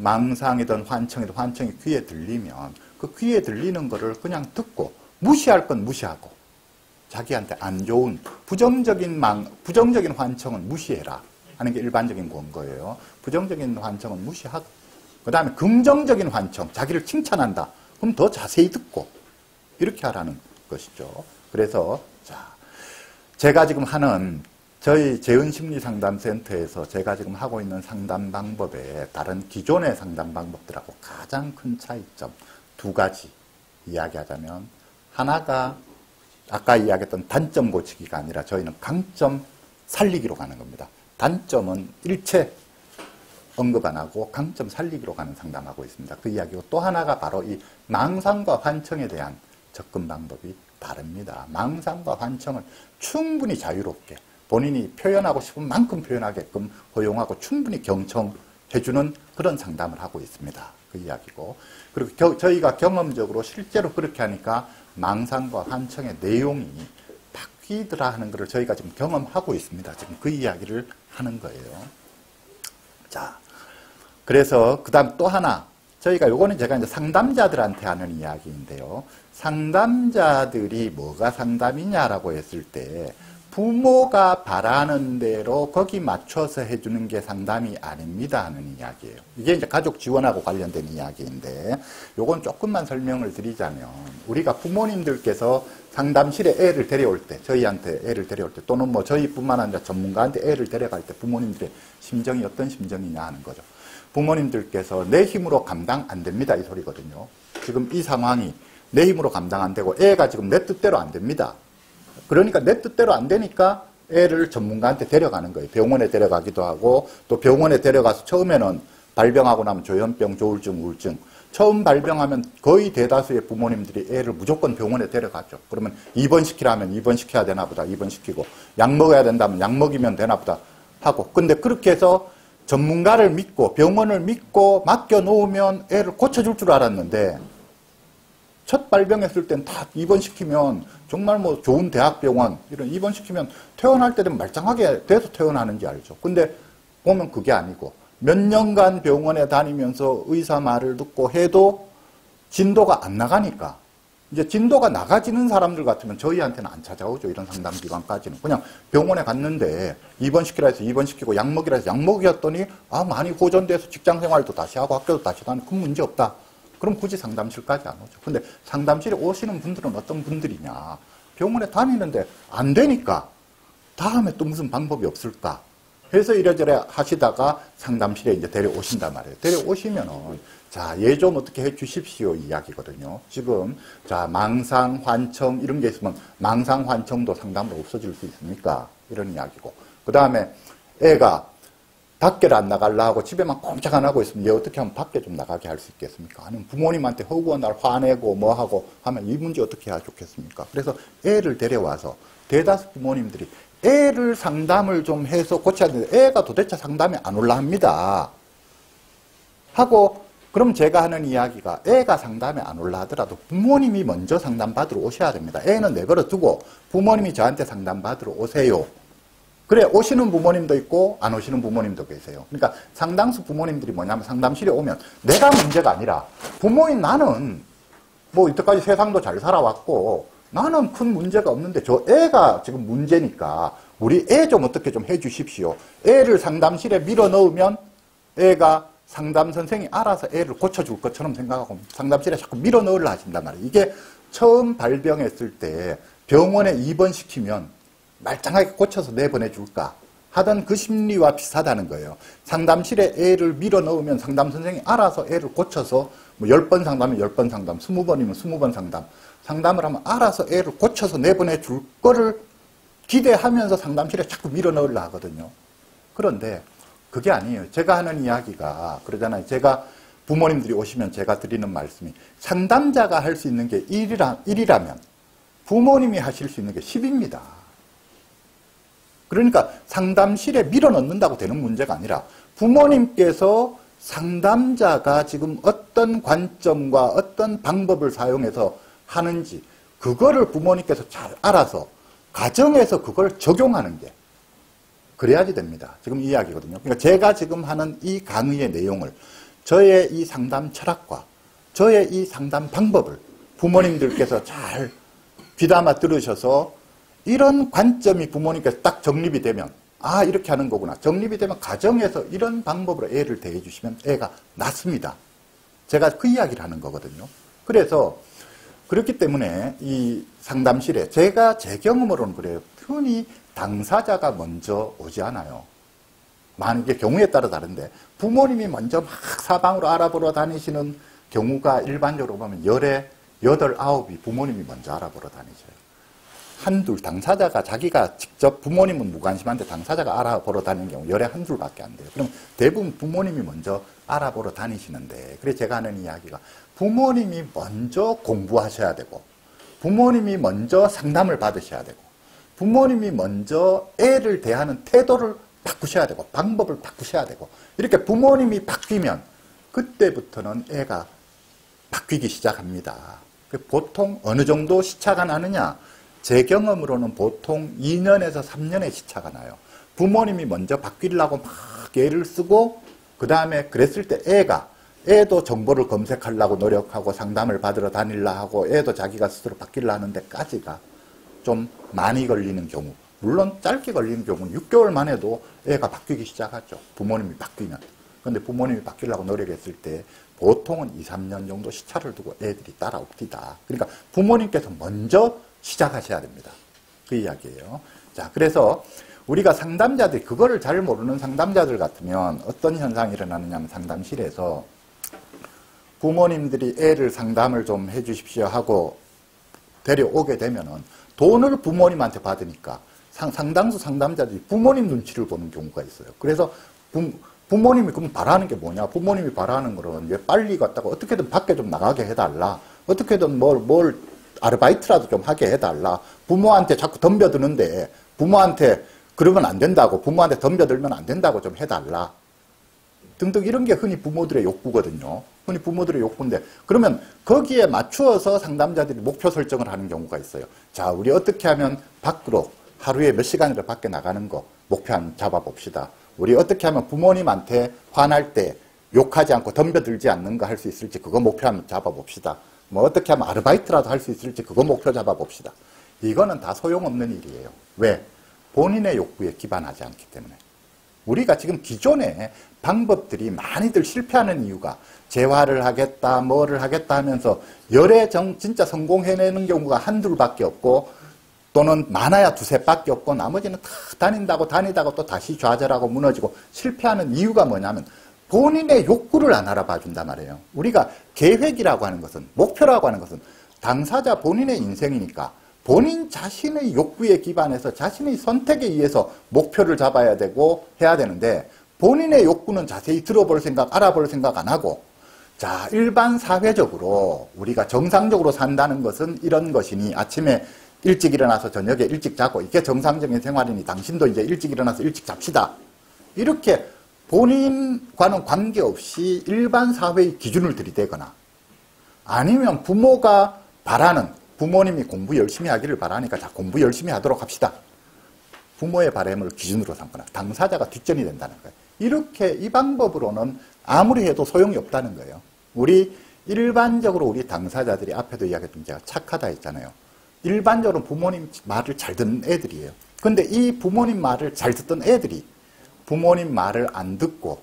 망상이든 환청이든 환청이 귀에 들리면 그 귀에 들리는 거를 그냥 듣고 무시할 건 무시하고 자기한테 안 좋은 부정적인 망, 부정적인 환청은 무시해라 하는 게 일반적인 권고예요. 부정적인 환청은 무시하고, 그 다음에 긍정적인 환청, 자기를 칭찬한다. 그럼 더 자세히 듣고 이렇게 하라는 것이죠. 그래서 자, 제가 지금 하는 저희 재은심리상담센터에서 제가 지금 하고 있는 상담 방법에 다른 기존의 상담 방법들하고 가장 큰 차이점 두 가지 이야기하자면, 하나가 아까 이야기했던 단점 고치기가 아니라 저희는 강점 살리기로 가는 겁니다. 단점은 일체 언급 안 하고 강점 살리기로 가는 상담하고 있습니다. 그 이야기고, 또 하나가 바로 이 망상과 환청에 대한 접근 방법이 다릅니다. 망상과 환청을 충분히 자유롭게 본인이 표현하고 싶은 만큼 표현하게끔 허용하고 충분히 경청해 해주는 그런 상담을 하고 있습니다. 그 이야기고. 그리고 겨, 저희가 경험적으로 실제로 그렇게 하니까 망상과 환청의 내용이 바뀌더라 하는 것을 저희가 지금 경험하고 있습니다. 지금 그 이야기를 하는 거예요. 자, 그래서 그 다음 또 하나, 저희가 요거는 제가 이제 상담자들한테 하는 이야기인데요. 상담자들이 뭐가 상담이냐라고 했을 때 부모가 바라는 대로 거기 맞춰서 해주는 게 상담이 아닙니다 하는 이야기예요. 이게 이제 가족 지원하고 관련된 이야기인데, 요건 조금만 설명을 드리자면, 우리가 부모님들께서 상담실에 애를 데려올 때, 저희한테 애를 데려올 때, 또는 뭐 저희뿐만 아니라 전문가한테 애를 데려갈 때 부모님들의 심정이 어떤 심정이냐 하는 거죠. 부모님들께서 내 힘으로 감당 안 됩니다 이 소리거든요. 지금 이 상황이 내 힘으로 감당 안 되고 애가 지금 내 뜻대로 안 됩니다. 그러니까 내 뜻대로 안 되니까 애를 전문가한테 데려가는 거예요. 병원에 데려가기도 하고, 또 병원에 데려가서 처음에는 발병하고 나면 조현병, 조울증, 우울증, 처음 발병하면 거의 대다수의 부모님들이 애를 무조건 병원에 데려가죠. 그러면 입원시키라면 입원시켜야 되나 보다, 입원시키고, 약 먹어야 된다면 약 먹이면 되나 보다 하고. 근데 그렇게 해서 전문가를 믿고 병원을 믿고 맡겨놓으면 애를 고쳐줄 줄 알았는데, 첫 발병했을 땐 다 입원시키면, 정말 뭐 좋은 대학병원, 이런 입원시키면 퇴원할 때 되면 말짱하게 돼서 퇴원하는지 알죠. 근데 보면 그게 아니고, 몇 년간 병원에 다니면서 의사 말을 듣고 해도 진도가 안 나가니까, 이제 진도가 나가지는 사람들 같으면 저희한테는 안 찾아오죠. 이런 상담기관까지는. 그냥 병원에 갔는데 입원시키라 해서 입원시키고 약 먹이라 해서 약 먹였더니, 아, 많이 호전돼서 직장생활도 다시 하고 학교도 다시 다니고, 그건 문제 없다. 그럼 굳이 상담실까지 안 오죠. 근데 상담실에 오시는 분들은 어떤 분들이냐. 병원에 다니는데 안 되니까 다음에 또 무슨 방법이 없을까 해서 이래저래 하시다가 상담실에 이제 데려오신단 말이에요. 데려오시면은, 자, 얘 좀 어떻게 해 주십시오 이야기거든요. 지금, 자, 망상, 환청 이런 게 있으면 망상, 환청도 상담으로 없어질 수 있습니까? 이런 이야기고. 그 다음에 애가 밖에 안 나가려 하고 집에만 꼼짝 안 하고 있으면 얘 어떻게 하면 밖에 좀 나가게 할 수 있겠습니까? 아니면 부모님한테 허구한 날 화내고 뭐하고 하면 이 문제 어떻게 해야 좋겠습니까? 그래서 애를 데려와서 대다수 부모님들이 애를 상담을 좀 해서 고쳐야 되는데 애가 도대체 상담이 안 올라갑니다 하고, 그럼 제가 하는 이야기가, 애가 상담에 안 올라하더라도 부모님이 먼저 상담받으러 오셔야 됩니다. 애는 내버려 두고 부모님이 저한테 상담받으러 오세요. 그래, 오시는 부모님도 있고 안 오시는 부모님도 계세요. 그러니까 상당수 부모님들이 뭐냐면, 상담실에 오면 내가 문제가 아니라 부모인 나는 뭐 이때까지 세상도 잘 살아왔고 나는 큰 문제가 없는데 저 애가 지금 문제니까 우리 애 좀 어떻게 좀 해 주십시오. 애를 상담실에 밀어 넣으면 애가 상담 선생이 알아서 애를 고쳐줄 것처럼 생각하고 상담실에 자꾸 밀어 넣으려 하신단 말이에요. 이게 처음 발병했을 때 병원에 입원시키면 말짱하게 고쳐서 내보내줄까 하던 그 심리와 비슷하다는 거예요. 상담실에 애를 밀어 넣으면 상담 선생이 알아서 애를 고쳐서, 뭐 열 번 상담이면 열 번 상담, 스무 번이면 스무 번 상담, 상담을 하면 알아서 애를 고쳐서 내보내줄 거를 기대하면서 상담실에 자꾸 밀어 넣으려 하거든요. 그런데 그게 아니에요. 제가 하는 이야기가 그러잖아요. 제가 부모님들이 오시면 제가 드리는 말씀이, 상담자가 할 수 있는 게 일이라면 부모님이 하실 수 있는 게 십입니다. 그러니까 상담실에 밀어넣는다고 되는 문제가 아니라 부모님께서 상담자가 지금 어떤 관점과 어떤 방법을 사용해서 하는지 그거를 부모님께서 잘 알아서 가정에서 그걸 적용하는 게, 그래야지 됩니다. 지금 이 이야기거든요. 그러니까 제가 지금 하는 이 강의의 내용을, 저의 이 상담 철학과 저의 이 상담 방법을 부모님들께서 잘 귀담아 들으셔서 이런 관점이 부모님께서 딱 정립이 되면, 아, 이렇게 하는 거구나. 정립이 되면 가정에서 이런 방법으로 애를 대해 주시면 애가 낫습니다. 제가 그 이야기를 하는 거거든요. 그래서 그렇기 때문에 이 상담실에, 제가 제 경험으로는 그래요, 흔히 당사자가 먼저 오지 않아요. 만약에 경우에 따라 다른데 부모님이 먼저 막 사방으로 알아보러 다니시는 경우가 일반적으로 보면 열에 여덟, 아홉이 부모님이 먼저 알아보러 다니셔요. 한둘, 당사자가 자기가 직접, 부모님은 무관심한데 당사자가 알아보러 다니는 경우 열에 한둘밖에 안 돼요. 그럼 대부분 부모님이 먼저 알아보러 다니시는데, 그래서 제가 하는 이야기가, 부모님이 먼저 공부하셔야 되고 부모님이 먼저 상담을 받으셔야 되고 부모님이 먼저 애를 대하는 태도를 바꾸셔야 되고 방법을 바꾸셔야 되고, 이렇게 부모님이 바뀌면 그때부터는 애가 바뀌기 시작합니다. 보통 어느 정도 시차가 나느냐, 제 경험으로는 보통 이 년에서 삼 년의 시차가 나요. 부모님이 먼저 바뀌려고 막 애를 쓰고, 그 다음에 그랬을 때 애가 애도 정보를 검색하려고 노력하고 상담을 받으러 다닐라 하고 애도 자기가 스스로 바뀌려 하는데까지가 좀 많이 걸리는 경우, 물론 짧게 걸리는 경우는 육 개월만 해도 애가 바뀌기 시작하죠. 부모님이 바뀌면. 그런데 부모님이 바뀌려고 노력했을 때 보통은 이, 삼 년 정도 시차를 두고 애들이 따라옵디다. 그러니까 부모님께서 먼저 시작하셔야 됩니다. 그 이야기예요. 자, 그래서 우리가 상담자들이 그거를 잘 모르는 상담자들 같으면 어떤 현상이 일어나느냐 하면, 상담실에서 부모님들이 애를 상담을 좀 해주십시오 하고 데려오게 되면은 돈을 부모님한테 받으니까 상, 상당수 상담자들이 부모님 눈치를 보는 경우가 있어요. 그래서 부, 부모님이 그럼 바라는 게 뭐냐? 부모님이 바라는 거는 왜 빨리 갔다가 어떻게든 밖에 좀 나가게 해달라. 어떻게든 뭘, 뭘 아르바이트라도 좀 하게 해달라. 부모한테 자꾸 덤벼드는데 부모한테 그러면 안 된다고, 부모한테 덤벼들면 안 된다고 좀 해달라. 등등 이런 게 흔히 부모들의 욕구거든요. 흔히 부모들의 욕구인데, 그러면 거기에 맞추어서 상담자들이 목표 설정을 하는 경우가 있어요. 자, 우리 어떻게 하면 밖으로 하루에 몇 시간이라도 밖에 나가는 거 목표 한번 잡아봅시다. 우리 어떻게 하면 부모님한테 화날 때 욕하지 않고 덤벼들지 않는 거 할 수 있을지 그거 목표 한번 잡아봅시다. 뭐 어떻게 하면 아르바이트라도 할 수 있을지 그거 목표 잡아봅시다. 이거는 다 소용없는 일이에요. 왜? 본인의 욕구에 기반하지 않기 때문에. 우리가 지금 기존의 방법들이 많이들 실패하는 이유가 재활을 하겠다, 뭐를 하겠다 하면서 열에 정, 진짜 성공해내는 경우가 한둘밖에 없고, 또는 많아야 두세밖에 없고, 나머지는 다 다닌다고 다니다가 또 다시 좌절하고 무너지고 실패하는 이유가 뭐냐면 본인의 욕구를 안 알아봐 준단 말이에요. 우리가 계획이라고 하는 것은, 목표라고 하는 것은 당사자 본인의 인생이니까 본인 자신의 욕구에 기반해서 자신의 선택에 의해서 목표를 잡아야 되고 해야 되는데, 본인의 욕구는 자세히 들어볼 생각, 알아볼 생각 안 하고, 자, 일반 사회적으로 우리가 정상적으로 산다는 것은 이런 것이니 아침에 일찍 일어나서 저녁에 일찍 자고 이게 정상적인 생활이니 당신도 이제 일찍 일어나서 일찍 잡시다. 이렇게 본인과는 관계없이 일반 사회의 기준을 들이대거나, 아니면 부모가 바라는, 부모님이 공부 열심히 하기를 바라니까 자 공부 열심히 하도록 합시다. 부모의 바람을 기준으로 삼거나 당사자가 뒷전이 된다는 거예요. 이렇게 이 방법으로는 아무리 해도 소용이 없다는 거예요. 우리 일반적으로 우리 당사자들이 앞에도 이야기했던 제가 착하다 했잖아요. 일반적으로 부모님 말을 잘 듣는 애들이에요. 근데 이 부모님 말을 잘 듣던 애들이 부모님 말을 안 듣고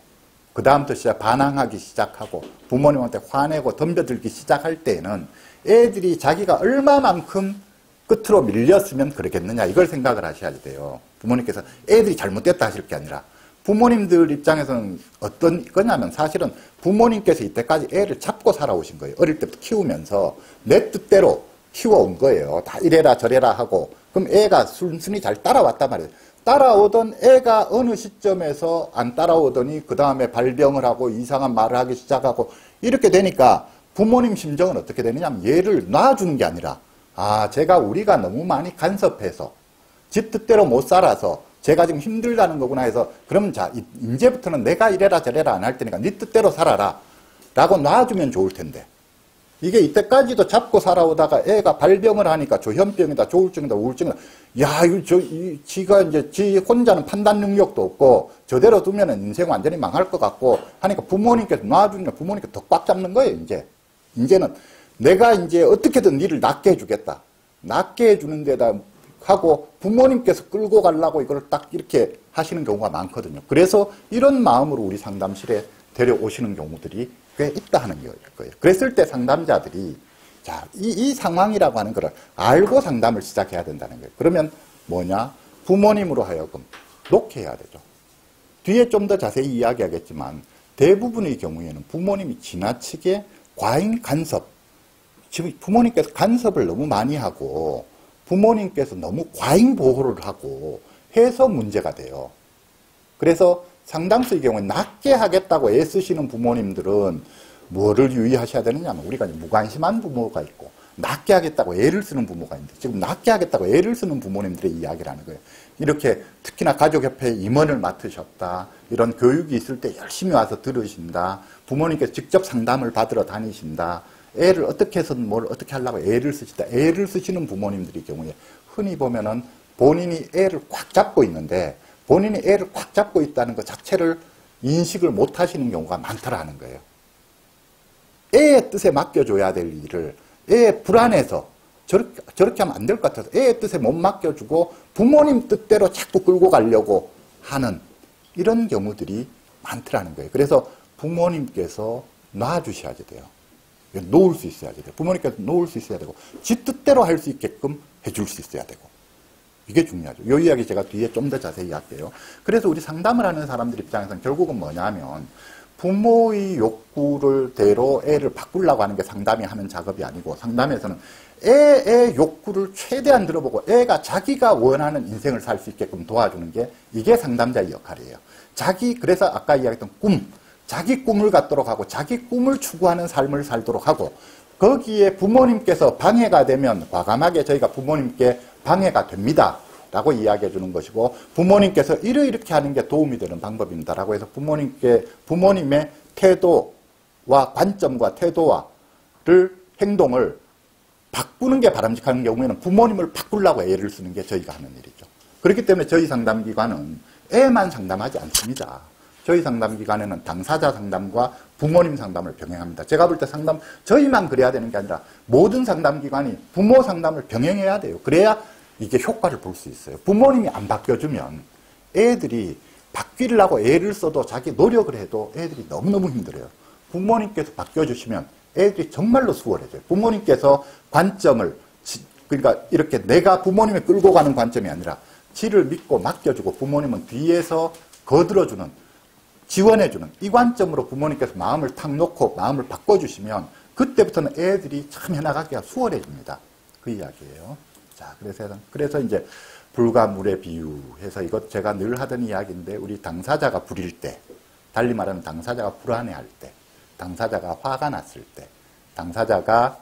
그 다음부터 시작 반항하기 시작하고 부모님한테 화내고 덤벼들기 시작할 때에는 애들이 자기가 얼마만큼 끝으로 밀렸으면 그러겠느냐, 이걸 생각을 하셔야 돼요. 부모님께서 애들이 잘못됐다 하실 게 아니라 부모님들 입장에서는 어떤 거냐면, 사실은 부모님께서 이때까지 애를 잡고 살아오신 거예요. 어릴 때부터 키우면서 내 뜻대로 키워온 거예요. 다 이래라 저래라 하고. 그럼 애가 순순히 잘 따라왔단 말이에요. 따라오던 애가 어느 시점에서 안 따라오더니 그 다음에 발병을 하고 이상한 말을 하기 시작하고, 이렇게 되니까 부모님 심정은 어떻게 되느냐면, 얘를 놔주는 게 아니라, 아, 제가 우리가 너무 많이 간섭해서 집 뜻대로 못 살아서 제가 지금 힘들다는 거구나 해서, 그럼 자 이제부터는 내가 이래라 저래라 안 할 테니까 네 뜻대로 살아라 라고 놔주면 좋을 텐데, 이게 이때까지도 잡고 살아오다가 애가 발병을 하니까 조현병이다, 조울증이다, 우울증이다. 야, 이, 저, 이, 지가 이제, 지 혼자는 판단 능력도 없고, 저대로 두면은 인생 완전히 망할 것 같고, 하니까 부모님께서 놔주니까 부모님께서 더 꽉 잡는 거예요, 이제. 이제는 내가 이제 어떻게든 니를 낫게 해주겠다. 낫게 해주는 데다 하고 부모님께서 끌고 가려고 이걸 딱 이렇게 하시는 경우가 많거든요. 그래서 이런 마음으로 우리 상담실에 데려오시는 경우들이 꽤 있다 하는 거예요. 그랬을 때 상담자들이 자, 이, 이 상황이라고 하는 걸 알고 상담을 시작해야 된다는 거예요. 그러면 뭐냐? 부모님으로 하여금 놓게 해야 되죠. 뒤에 좀 더 자세히 이야기하겠지만 대부분의 경우에는 부모님이 지나치게 과잉 간섭, 지금 부모님께서 간섭을 너무 많이 하고 부모님께서 너무 과잉 보호를 하고 해서 문제가 돼요. 그래서 상당수의 경우에 낮게 하겠다고 애쓰시는 부모님들은 뭐를 유의하셔야 되느냐 하면, 우리가 무관심한 부모가 있고 낫게 하겠다고 애를 쓰는 부모가 있는데, 지금 낫게 하겠다고 애를 쓰는 부모님들의 이야기를 하는 거예요. 이렇게 특히나 가족협회 임원을 맡으셨다, 이런 교육이 있을 때 열심히 와서 들으신다, 부모님께서 직접 상담을 받으러 다니신다, 애를 어떻게 해서든 뭘 어떻게 하려고 애를 쓰시다, 애를 쓰시는 부모님들의 경우에 흔히 보면은 본인이 애를 꽉 잡고 있는데, 본인이 애를 꽉 잡고 있다는 것 자체를 인식을 못 하시는 경우가 많다라는 거예요. 애의 뜻에 맡겨줘야 될 일을 애의 불안해서 저렇게, 저렇게 하면 안 될 것 같아서 애의 뜻에 못 맡겨주고 부모님 뜻대로 자꾸 끌고 가려고 하는 이런 경우들이 많더라는 거예요. 그래서 부모님께서 놔주셔야 돼요. 놓을 수 있어야 돼요. 부모님께서 놓을 수 있어야 되고 지 뜻대로 할 수 있게끔 해줄 수 있어야 되고, 이게 중요하죠. 이 이야기 제가 뒤에 좀 더 자세히 할게요. 그래서 우리 상담을 하는 사람들 입장에서는 결국은 뭐냐면 부모의 욕구를 대로 애를 바꾸려고 하는 게 상담이 하는 작업이 아니고, 상담에서는 애의 욕구를 최대한 들어보고 애가 자기가 원하는 인생을 살 수 있게끔 도와주는 게, 이게 상담자의 역할이에요. 자기, 그래서 아까 이야기했던 꿈, 자기 꿈을 갖도록 하고 자기 꿈을 추구하는 삶을 살도록 하고, 거기에 부모님께서 방해가 되면 과감하게 저희가 부모님께 방해가 됩니다 라고 이야기해 주는 것이고, 부모님께서 이러이렇게 하는 게 도움이 되는 방법입니다 라고 해서 부모님께, 부모님의 태도와 관점과 태도와를, 행동을 바꾸는 게 바람직한 경우에는 부모님을 바꾸려고 애를 쓰는 게 저희가 하는 일이죠. 그렇기 때문에 저희 상담기관은 애만 상담하지 않습니다. 저희 상담기관에는 당사자 상담과 부모님 상담을 병행합니다. 제가 볼 때 상담, 저희만 그래야 되는 게 아니라 모든 상담기관이 부모 상담을 병행해야 돼요. 그래야 이게 효과를 볼 수 있어요. 부모님이 안 바뀌어주면 애들이 바뀌려고 애를 써도 자기 노력을 해도 애들이 너무너무 힘들어요. 부모님께서 바뀌어주시면 애들이 정말로 수월해져요. 부모님께서 관점을, 그러니까 이렇게 내가 부모님을 끌고 가는 관점이 아니라 지를 믿고 맡겨주고 부모님은 뒤에서 거들어주는, 지원해주는 이 관점으로 부모님께서 마음을 탁 놓고 마음을 바꿔주시면 그때부터는 애들이 참 해나가기가 수월해집니다. 그 이야기예요. 자, 그래서, 그래서 이제 불과 물의 비유해서, 이것 제가 늘 하던 이야기인데, 우리 당사자가 불일 때, 달리 말하면 당사자가 불안해할 때, 당사자가 화가 났을 때, 당사자가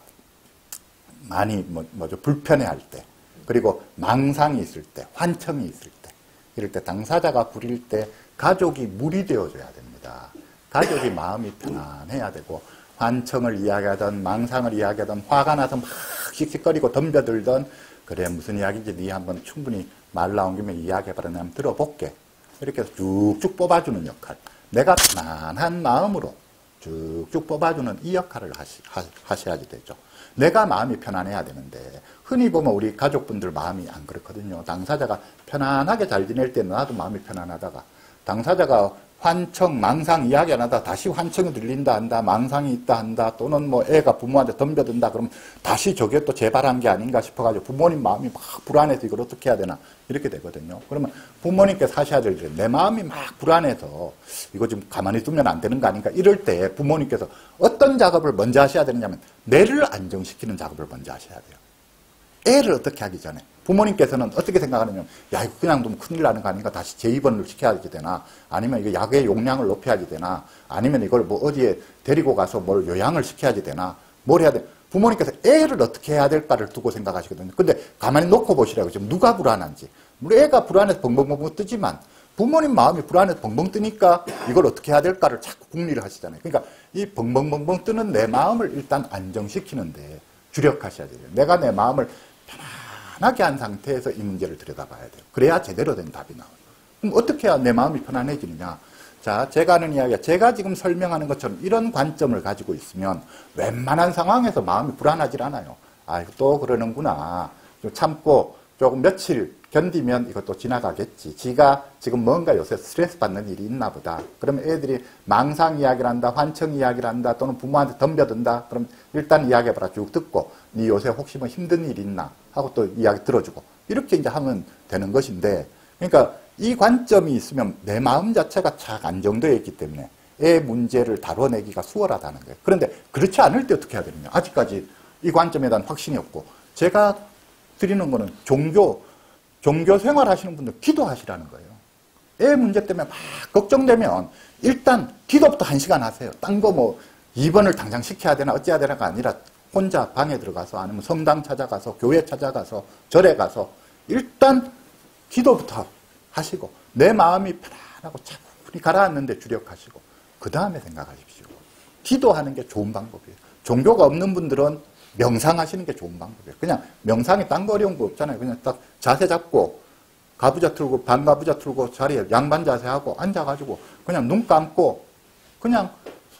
많이 뭐, 뭐죠 불편해할 때, 그리고 망상이 있을 때, 환청이 있을 때, 이럴 때 당사자가 불일 때 가족이 물이 되어줘야 됩니다. 가족이 마음이 편안해야 되고, 환청을 이야기하던 망상을 이야기하던 화가 나서 막 씩씩거리고 덤벼들던, 그래 무슨 이야기인지 네 한번 충분히 말 나온 김에 이야기해봐라, 내가 한번 들어볼게, 이렇게 해서 쭉쭉 뽑아주는 역할, 내가 편안한 마음으로 쭉쭉 뽑아주는 이 역할을 하시, 하, 하셔야지 되죠. 내가 마음이 편안해야 되는데, 흔히 보면 우리 가족분들 마음이 안 그렇거든요. 당사자가 편안하게 잘 지낼 때는 나도 마음이 편안하다가, 당사자가 환청, 망상 이야기 안 하다 다시 환청이 들린다 한다, 망상이 있다 한다, 또는 뭐 애가 부모한테 덤벼든다 그러면 다시 저게 또 재발한 게 아닌가 싶어가지고 부모님 마음이 막 불안해서 이걸 어떻게 해야 되나 이렇게 되거든요. 그러면 부모님께서 하셔야 될 일은, 내 마음이 막 불안해서 이거 지금 가만히 두면 안 되는 거 아닌가, 이럴 때 부모님께서 어떤 작업을 먼저 하셔야 되느냐면 뇌를 안정시키는 작업을 먼저 하셔야 돼요. 애를 어떻게 하기 전에 부모님께서는 어떻게 생각하냐면, 야 이거 그냥 두면 큰일 나는 거 아닌가, 다시 재입원을 시켜야지 되나, 아니면 이거 약의 용량을 높여야지 되나, 아니면 이걸 뭐 어디에 데리고 가서 뭘 요양을 시켜야지 되나, 뭘 해야 돼. 부모님께서 애를 어떻게 해야 될까를 두고 생각하시거든요. 근데 가만히 놓고 보시라고, 지금 누가 불안한지. 물론 애가 불안해서 벙벙벙벙 뜨지만 부모님 마음이 불안해서 벙벙 뜨니까 이걸 어떻게 해야 될까를 자꾸 궁리를 하시잖아요. 그러니까 이 벙벙벙벙 뜨는 내 마음을 일단 안정시키는데 주력하셔야 돼요. 내가 내 마음을 편안하게 한 상태에서 이 문제를 들여다봐야 돼요. 그래야 제대로 된 답이 나와요. 그럼 어떻게 해야 내 마음이 편안해지느냐. 자, 제가 하는 이야기가, 제가 지금 설명하는 것처럼 이런 관점을 가지고 있으면 웬만한 상황에서 마음이 불안하지 않아요. 아, 또 그러는구나. 좀 참고 조금 며칠 견디면 이것도 지나가겠지. 지가 지금 뭔가 요새 스트레스 받는 일이 있나 보다. 그러면 애들이 망상 이야기를 한다, 환청 이야기를 한다, 또는 부모한테 덤벼든다. 그럼 일단 이야기해봐라. 쭉 듣고, 네 요새 혹시 뭐 힘든 일이 있나 하고 또 이야기 들어주고. 이렇게 이제 하면 되는 것인데, 그러니까 이 관점이 있으면 내 마음 자체가 착 안정되어 있기 때문에 애 문제를 다뤄내기가 수월하다는 거예요. 그런데 그렇지 않을 때 어떻게 해야 되느냐. 아직까지 이 관점에 대한 확신이 없고, 제가 드리는 거는 종교, 종교 생활 하시는 분들 기도하시라는 거예요. 애 문제 때문에 막 걱정되면 일단 기도부터 한 시간 하세요. 딴 거 뭐 입원을 당장 시켜야 되나 어찌해야 되나가 아니라 혼자 방에 들어가서 아니면 성당 찾아가서 교회 찾아가서 절에 가서 일단 기도부터 하시고 내 마음이 편안하고 차분히 가라앉는데 주력하시고 그 다음에 생각하십시오. 기도하는 게 좋은 방법이에요. 종교가 없는 분들은 명상하시는 게 좋은 방법이에요. 그냥 명상이 딴 거 어려운 거 없잖아요. 그냥 딱 자세 잡고 가부좌 틀고 반가부좌 틀고 자리에 양반 자세하고 앉아가지고 그냥 눈 감고 그냥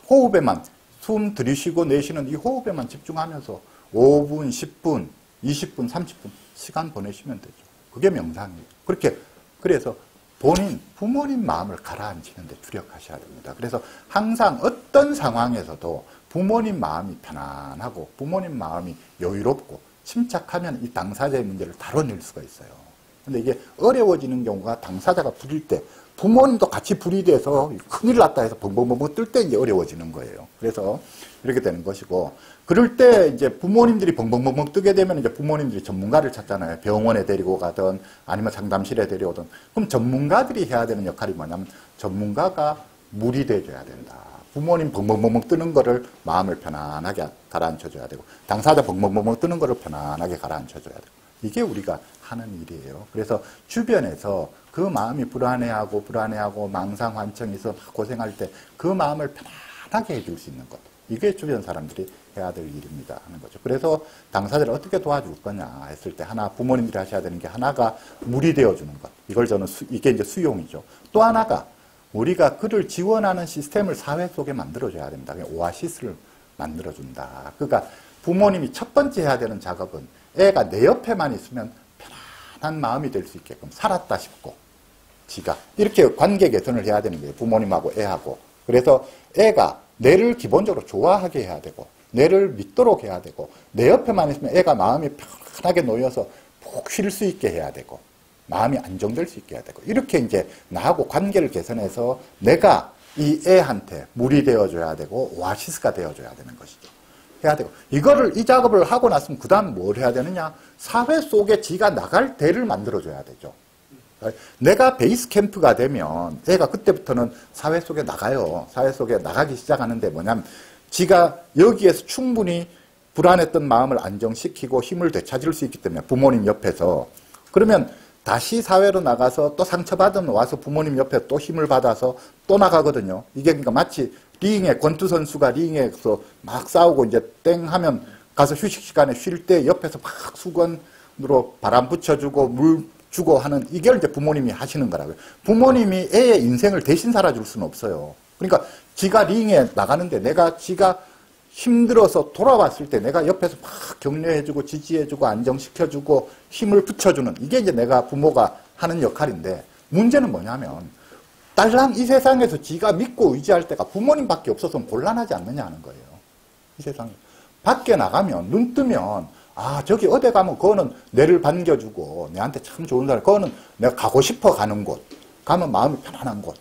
호흡에만 숨 들이쉬고 내쉬는 이 호흡에만 집중하면서 오 분, 십 분, 이십 분, 삼십 분 시간 보내시면 되죠. 그게 명상이에요. 그렇게 그래서 본인, 부모님 마음을 가라앉히는 데 주력하셔야 됩니다. 그래서 항상 어떤 상황에서도 부모님 마음이 편안하고 부모님 마음이 여유롭고 침착하면 이 당사자의 문제를 다뤄낼 수가 있어요. 근데 이게 어려워지는 경우가 당사자가 부릴 때 부모님도 같이 불이 돼서 큰일 났다 해서 벙벙벙 뜰 때 이제 어려워지는 거예요. 그래서 이렇게 되는 것이고, 그럴 때 이제 부모님들이 벙벙벙 뜨게 되면 이제 부모님들이 전문가를 찾잖아요. 병원에 데리고 가든 아니면 상담실에 데려오든. 그럼 전문가들이 해야 되는 역할이 뭐냐면 전문가가 물이 돼줘야 된다. 부모님 벙벙벙 뜨는 거를 마음을 편안하게 가라앉혀줘야 되고, 당사자 벙벙벙 뜨는 거를 편안하게 가라앉혀줘야 되고. 이게 우리가 하는 일이에요. 그래서 주변에서 그 마음이 불안해하고 불안해하고 망상 환청이 있어 고생할 때 그 마음을 편안하게 해줄 수 있는 것. 이게 주변 사람들이 해야 될 일입니다 하는 거죠. 그래서 당사자를 어떻게 도와줄 거냐 했을 때 하나 부모님들이 하셔야 되는 게 하나가 물이 되어주는 것. 이걸 저는 수, 이게 이제 수용이죠. 또 하나가 우리가 그를 지원하는 시스템을 사회 속에 만들어줘야 됩니다. 오아시스를 만들어준다. 그러니까 부모님이 첫 번째 해야 되는 작업은 애가 내 옆에만 있으면 편안한 마음이 될 수 있게끔 살았다 싶고 지가 이렇게 관계 개선을 해야 되는 거예요. 부모님하고 애하고. 그래서 애가 내를 기본적으로 좋아하게 해야 되고 내를 믿도록 해야 되고 내 옆에만 있으면 애가 마음이 편하게 놓여서 푹 쉴 수 있게 해야 되고 마음이 안정될 수 있게 해야 되고 이렇게 이제 나하고 관계를 개선해서 내가 이 애한테 물이 되어줘야 되고 오아시스가 되어줘야 되는 것이죠. 해야 되고 이거를 이 작업을 하고 났으면 그 다음 뭘 해야 되느냐, 사회 속에 지가 나갈 대를 만들어줘야 되죠. 내가 베이스 캠프가 되면 애가 그때부터는 사회 속에 나가요. 사회 속에 나가기 시작하는데 뭐냐면 지가 여기에서 충분히 불안했던 마음을 안정시키고 힘을 되찾을 수 있기 때문에 부모님 옆에서 그러면 다시 사회로 나가서 또 상처받으면 와서 부모님 옆에 또 힘을 받아서 또 나가거든요. 이게 그러니까 마치 리잉에 권투 선수가 리잉에서 막 싸우고 이제 땡 하면 가서 휴식 시간에 쉴 때 옆에서 막 수건으로 바람 붙여주고 물 주고 하는 이걸 이제 부모님이 하시는 거라고요. 부모님이 애의 인생을 대신 살아줄 수는 없어요. 그러니까 지가 링에 나가는데 내가 지가 힘들어서 돌아왔을 때 내가 옆에서 막 격려해주고 지지해주고 안정시켜주고 힘을 붙여주는 이게 이제 내가 부모가 하는 역할인데 문제는 뭐냐면 딸랑 이 세상에서 지가 믿고 의지할 때가 부모님밖에 없어서 곤란하지 않느냐 하는 거예요. 이 세상에. 밖에 나가면 눈 뜨면 아 저기 어디 가면 그거는 내를 반겨주고 내한테 참 좋은 사람 그거는 내가 가고 싶어 가는 곳 가면 마음이 편안한 곳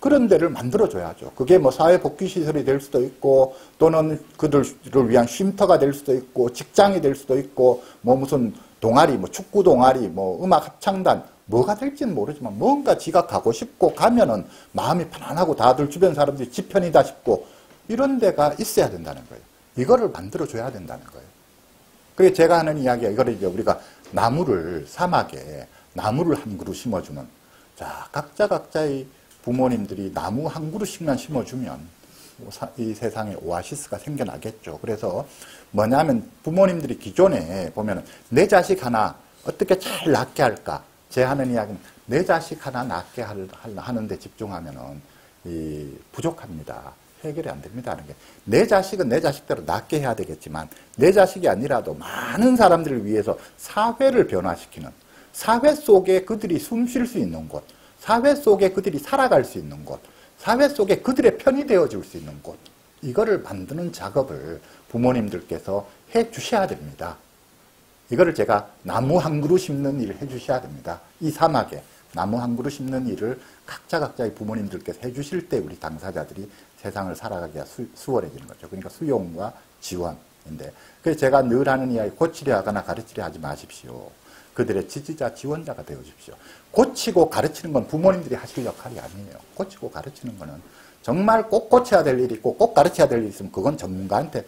그런 데를 만들어줘야죠. 그게 뭐 사회복귀시설이 될 수도 있고 또는 그들을 위한 쉼터가 될 수도 있고 직장이 될 수도 있고 뭐 무슨 동아리 뭐 축구 동아리 뭐 음악 합창단 뭐가 될지는 모르지만 뭔가 지가 가고 싶고 가면은 마음이 편안하고 다들 주변 사람들이 지 편이다 싶고 이런 데가 있어야 된다는 거예요. 이거를 만들어줘야 된다는 거예요. 그게 제가 하는 이야기가 이거를 이제 우리가 나무를 사막에 나무를 한 그루 심어주는 자 각자 각자의 부모님들이 나무 한 그루씩만 심어주면 이 세상에 오아시스가 생겨나겠죠. 그래서 뭐냐면 부모님들이 기존에 보면 내 자식 하나 어떻게 잘 낳게 할까 제 하는 이야기는 내 자식 하나 낳게 하는데 집중하면은 이 부족합니다. 해결이 안 됩니다 하는 게 내 자식은 내 자식대로 낫게 해야 되겠지만 내 자식이 아니라도 많은 사람들을 위해서 사회를 변화시키는 사회 속에 그들이 숨 쉴 수 있는 곳 사회 속에 그들이 살아갈 수 있는 곳 사회 속에 그들의 편이 되어줄 수 있는 곳 이거를 만드는 작업을 부모님들께서 해 주셔야 됩니다. 이거를 제가 나무 한 그루 심는 일을 해 주셔야 됩니다. 이 사막에 나무 한 그루 심는 일을 각자 각자의 부모님들께서 해 주실 때 우리 당사자들이 세상을 살아가기가 수, 수월해지는 거죠. 그러니까 수용과 지원인데 그래서 제가 늘 하는 이야기 고치려 하거나 가르치려 하지 마십시오. 그들의 지지자, 지원자가 되어주십시오. 고치고 가르치는 건 부모님들이 하실 역할이 아니에요. 고치고 가르치는 거는 정말 꼭 고쳐야 될 일이 있고 꼭 가르쳐야 될 일이 있으면 그건 전문가한테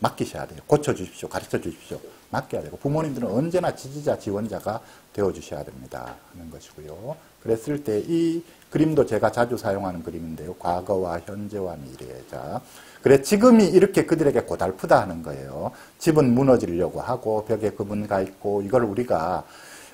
맡기셔야 돼요. 고쳐주십시오. 가르쳐주십시오. 맡겨야 되고, 부모님들은 언제나 지지자, 지원자가 되어주셔야 됩니다 하는 것이고요. 그랬을 때 이 그림도 제가 자주 사용하는 그림인데요. 과거와 현재와 미래. 자, 그래 지금이 이렇게 그들에게 고달프다 하는 거예요. 집은 무너지려고 하고 벽에 금은 가 있고, 이걸 우리가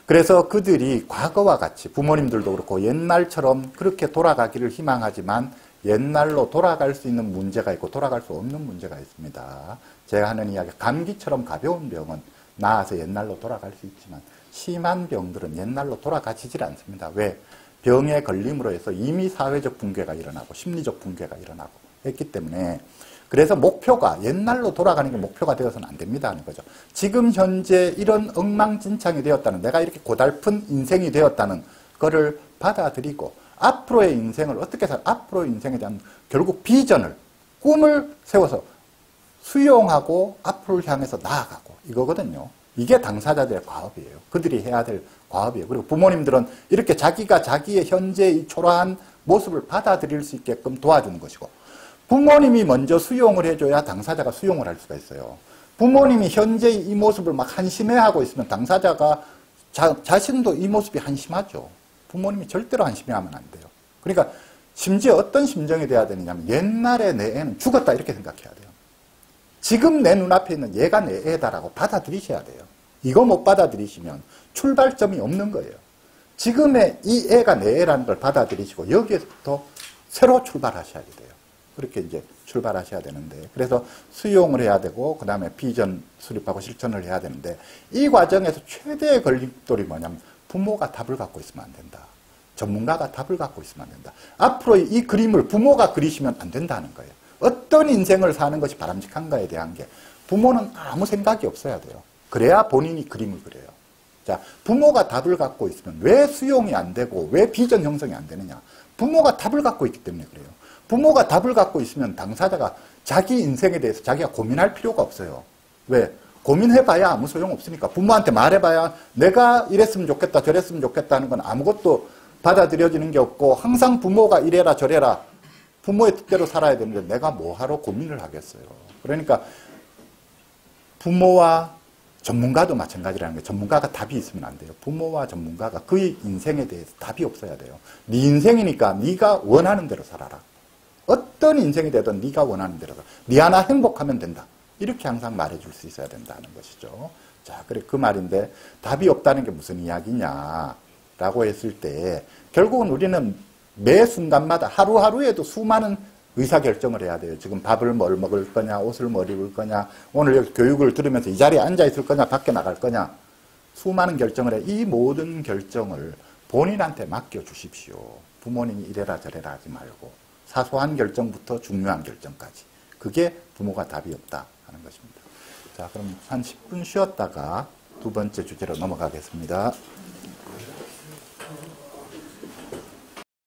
그래서 그들이 과거와 같이, 부모님들도 그렇고 옛날처럼 그렇게 돌아가기를 희망하지만 옛날로 돌아갈 수 있는 문제가 있고 돌아갈 수 없는 문제가 있습니다. 제가 하는 이야기, 감기처럼 가벼운 병은 나아서 옛날로 돌아갈 수 있지만 심한 병들은 옛날로 돌아가지질 않습니다. 왜? 병에 걸림으로 해서 이미 사회적 붕괴가 일어나고 심리적 붕괴가 일어나고 했기 때문에, 그래서 목표가 옛날로 돌아가는 게 목표가 되어서는 안 됩니다 하는 거죠. 지금 현재 이런 엉망진창이 되었다는, 내가 이렇게 고달픈 인생이 되었다는 거를 받아들이고 앞으로의 인생을 어떻게 살, 앞으로의 인생에 대한 결국 비전을, 꿈을 세워서 수용하고 앞으로를 향해서 나아가고, 이거거든요. 이게 당사자들의 과업이에요. 그들이 해야 될 과업이에요. 그리고 부모님들은 이렇게 자기가 자기의 현재의 초라한 모습을 받아들일 수 있게끔 도와주는 것이고, 부모님이 먼저 수용을 해줘야 당사자가 수용을 할 수가 있어요. 부모님이 현재의 이 모습을 막 한심해하고 있으면 당사자가 자, 자신도 이 모습이 한심하죠. 부모님이 절대로 한심해하면 안 돼요. 그러니까 심지어 어떤 심정이 돼야 되느냐면, 옛날에 내 애는 죽었다 이렇게 생각해야 돼요. 지금 내 눈앞에 있는 얘가 내 애다라고 받아들이셔야 돼요. 이거 못 받아들이시면 출발점이 없는 거예요. 지금의 이 애가 내 애라는 걸 받아들이시고 여기에서부터 새로 출발하셔야 돼요. 그렇게 이제 출발하셔야 되는데, 그래서 수용을 해야 되고 그 다음에 비전 수립하고 실천을 해야 되는데, 이 과정에서 최대의 걸림돌이 뭐냐면 부모가 답을 갖고 있으면 안 된다. 전문가가 답을 갖고 있으면 안 된다. 앞으로 이 그림을 부모가 그리시면 안 된다는 거예요. 어떤 인생을 사는 것이 바람직한가에 대한 게 부모는 아무 생각이 없어야 돼요. 그래야 본인이 그림을 그려요. 자, 부모가 답을 갖고 있으면 왜 수용이 안 되고 왜 비전 형성이 안 되느냐? 부모가 답을 갖고 있기 때문에 그래요. 부모가 답을 갖고 있으면 당사자가 자기 인생에 대해서 자기가 고민할 필요가 없어요. 왜? 고민해봐야 아무 소용 없으니까. 부모한테 말해봐야 내가 이랬으면 좋겠다 저랬으면 좋겠다 하는 건 아무것도 받아들여지는 게 없고, 항상 부모가 이래라 저래라 부모의 뜻대로 살아야 되는데 내가 뭐하러 고민을 하겠어요. 그러니까 부모와 전문가도 마찬가지라는 게, 전문가가 답이 있으면 안 돼요. 부모와 전문가가 그의 인생에 대해서 답이 없어야 돼요. 네 인생이니까 네가 원하는 대로 살아라. 어떤 인생이 되든 네가 원하는 대로 살아라. 네 하나 행복하면 된다. 이렇게 항상 말해줄 수 있어야 된다는 것이죠. 자, 그래 그 말인데 답이 없다는 게 무슨 이야기냐라고 했을 때, 결국은 우리는 매 순간마다 하루하루에도 수많은 의사결정을 해야 돼요. 지금 밥을 뭘 먹을 거냐, 옷을 뭘 입을 거냐, 오늘 여기 교육을 들으면서 이 자리에 앉아있을 거냐, 밖에 나갈 거냐. 수많은 결정을 해. 이 모든 결정을 본인한테 맡겨주십시오. 부모님이 이래라 저래라 하지 말고 사소한 결정부터 중요한 결정까지. 그게 부모가 답이 없다 하는 것입니다. 자, 그럼 한 십 분 쉬었다가 두 번째 주제로 넘어가겠습니다.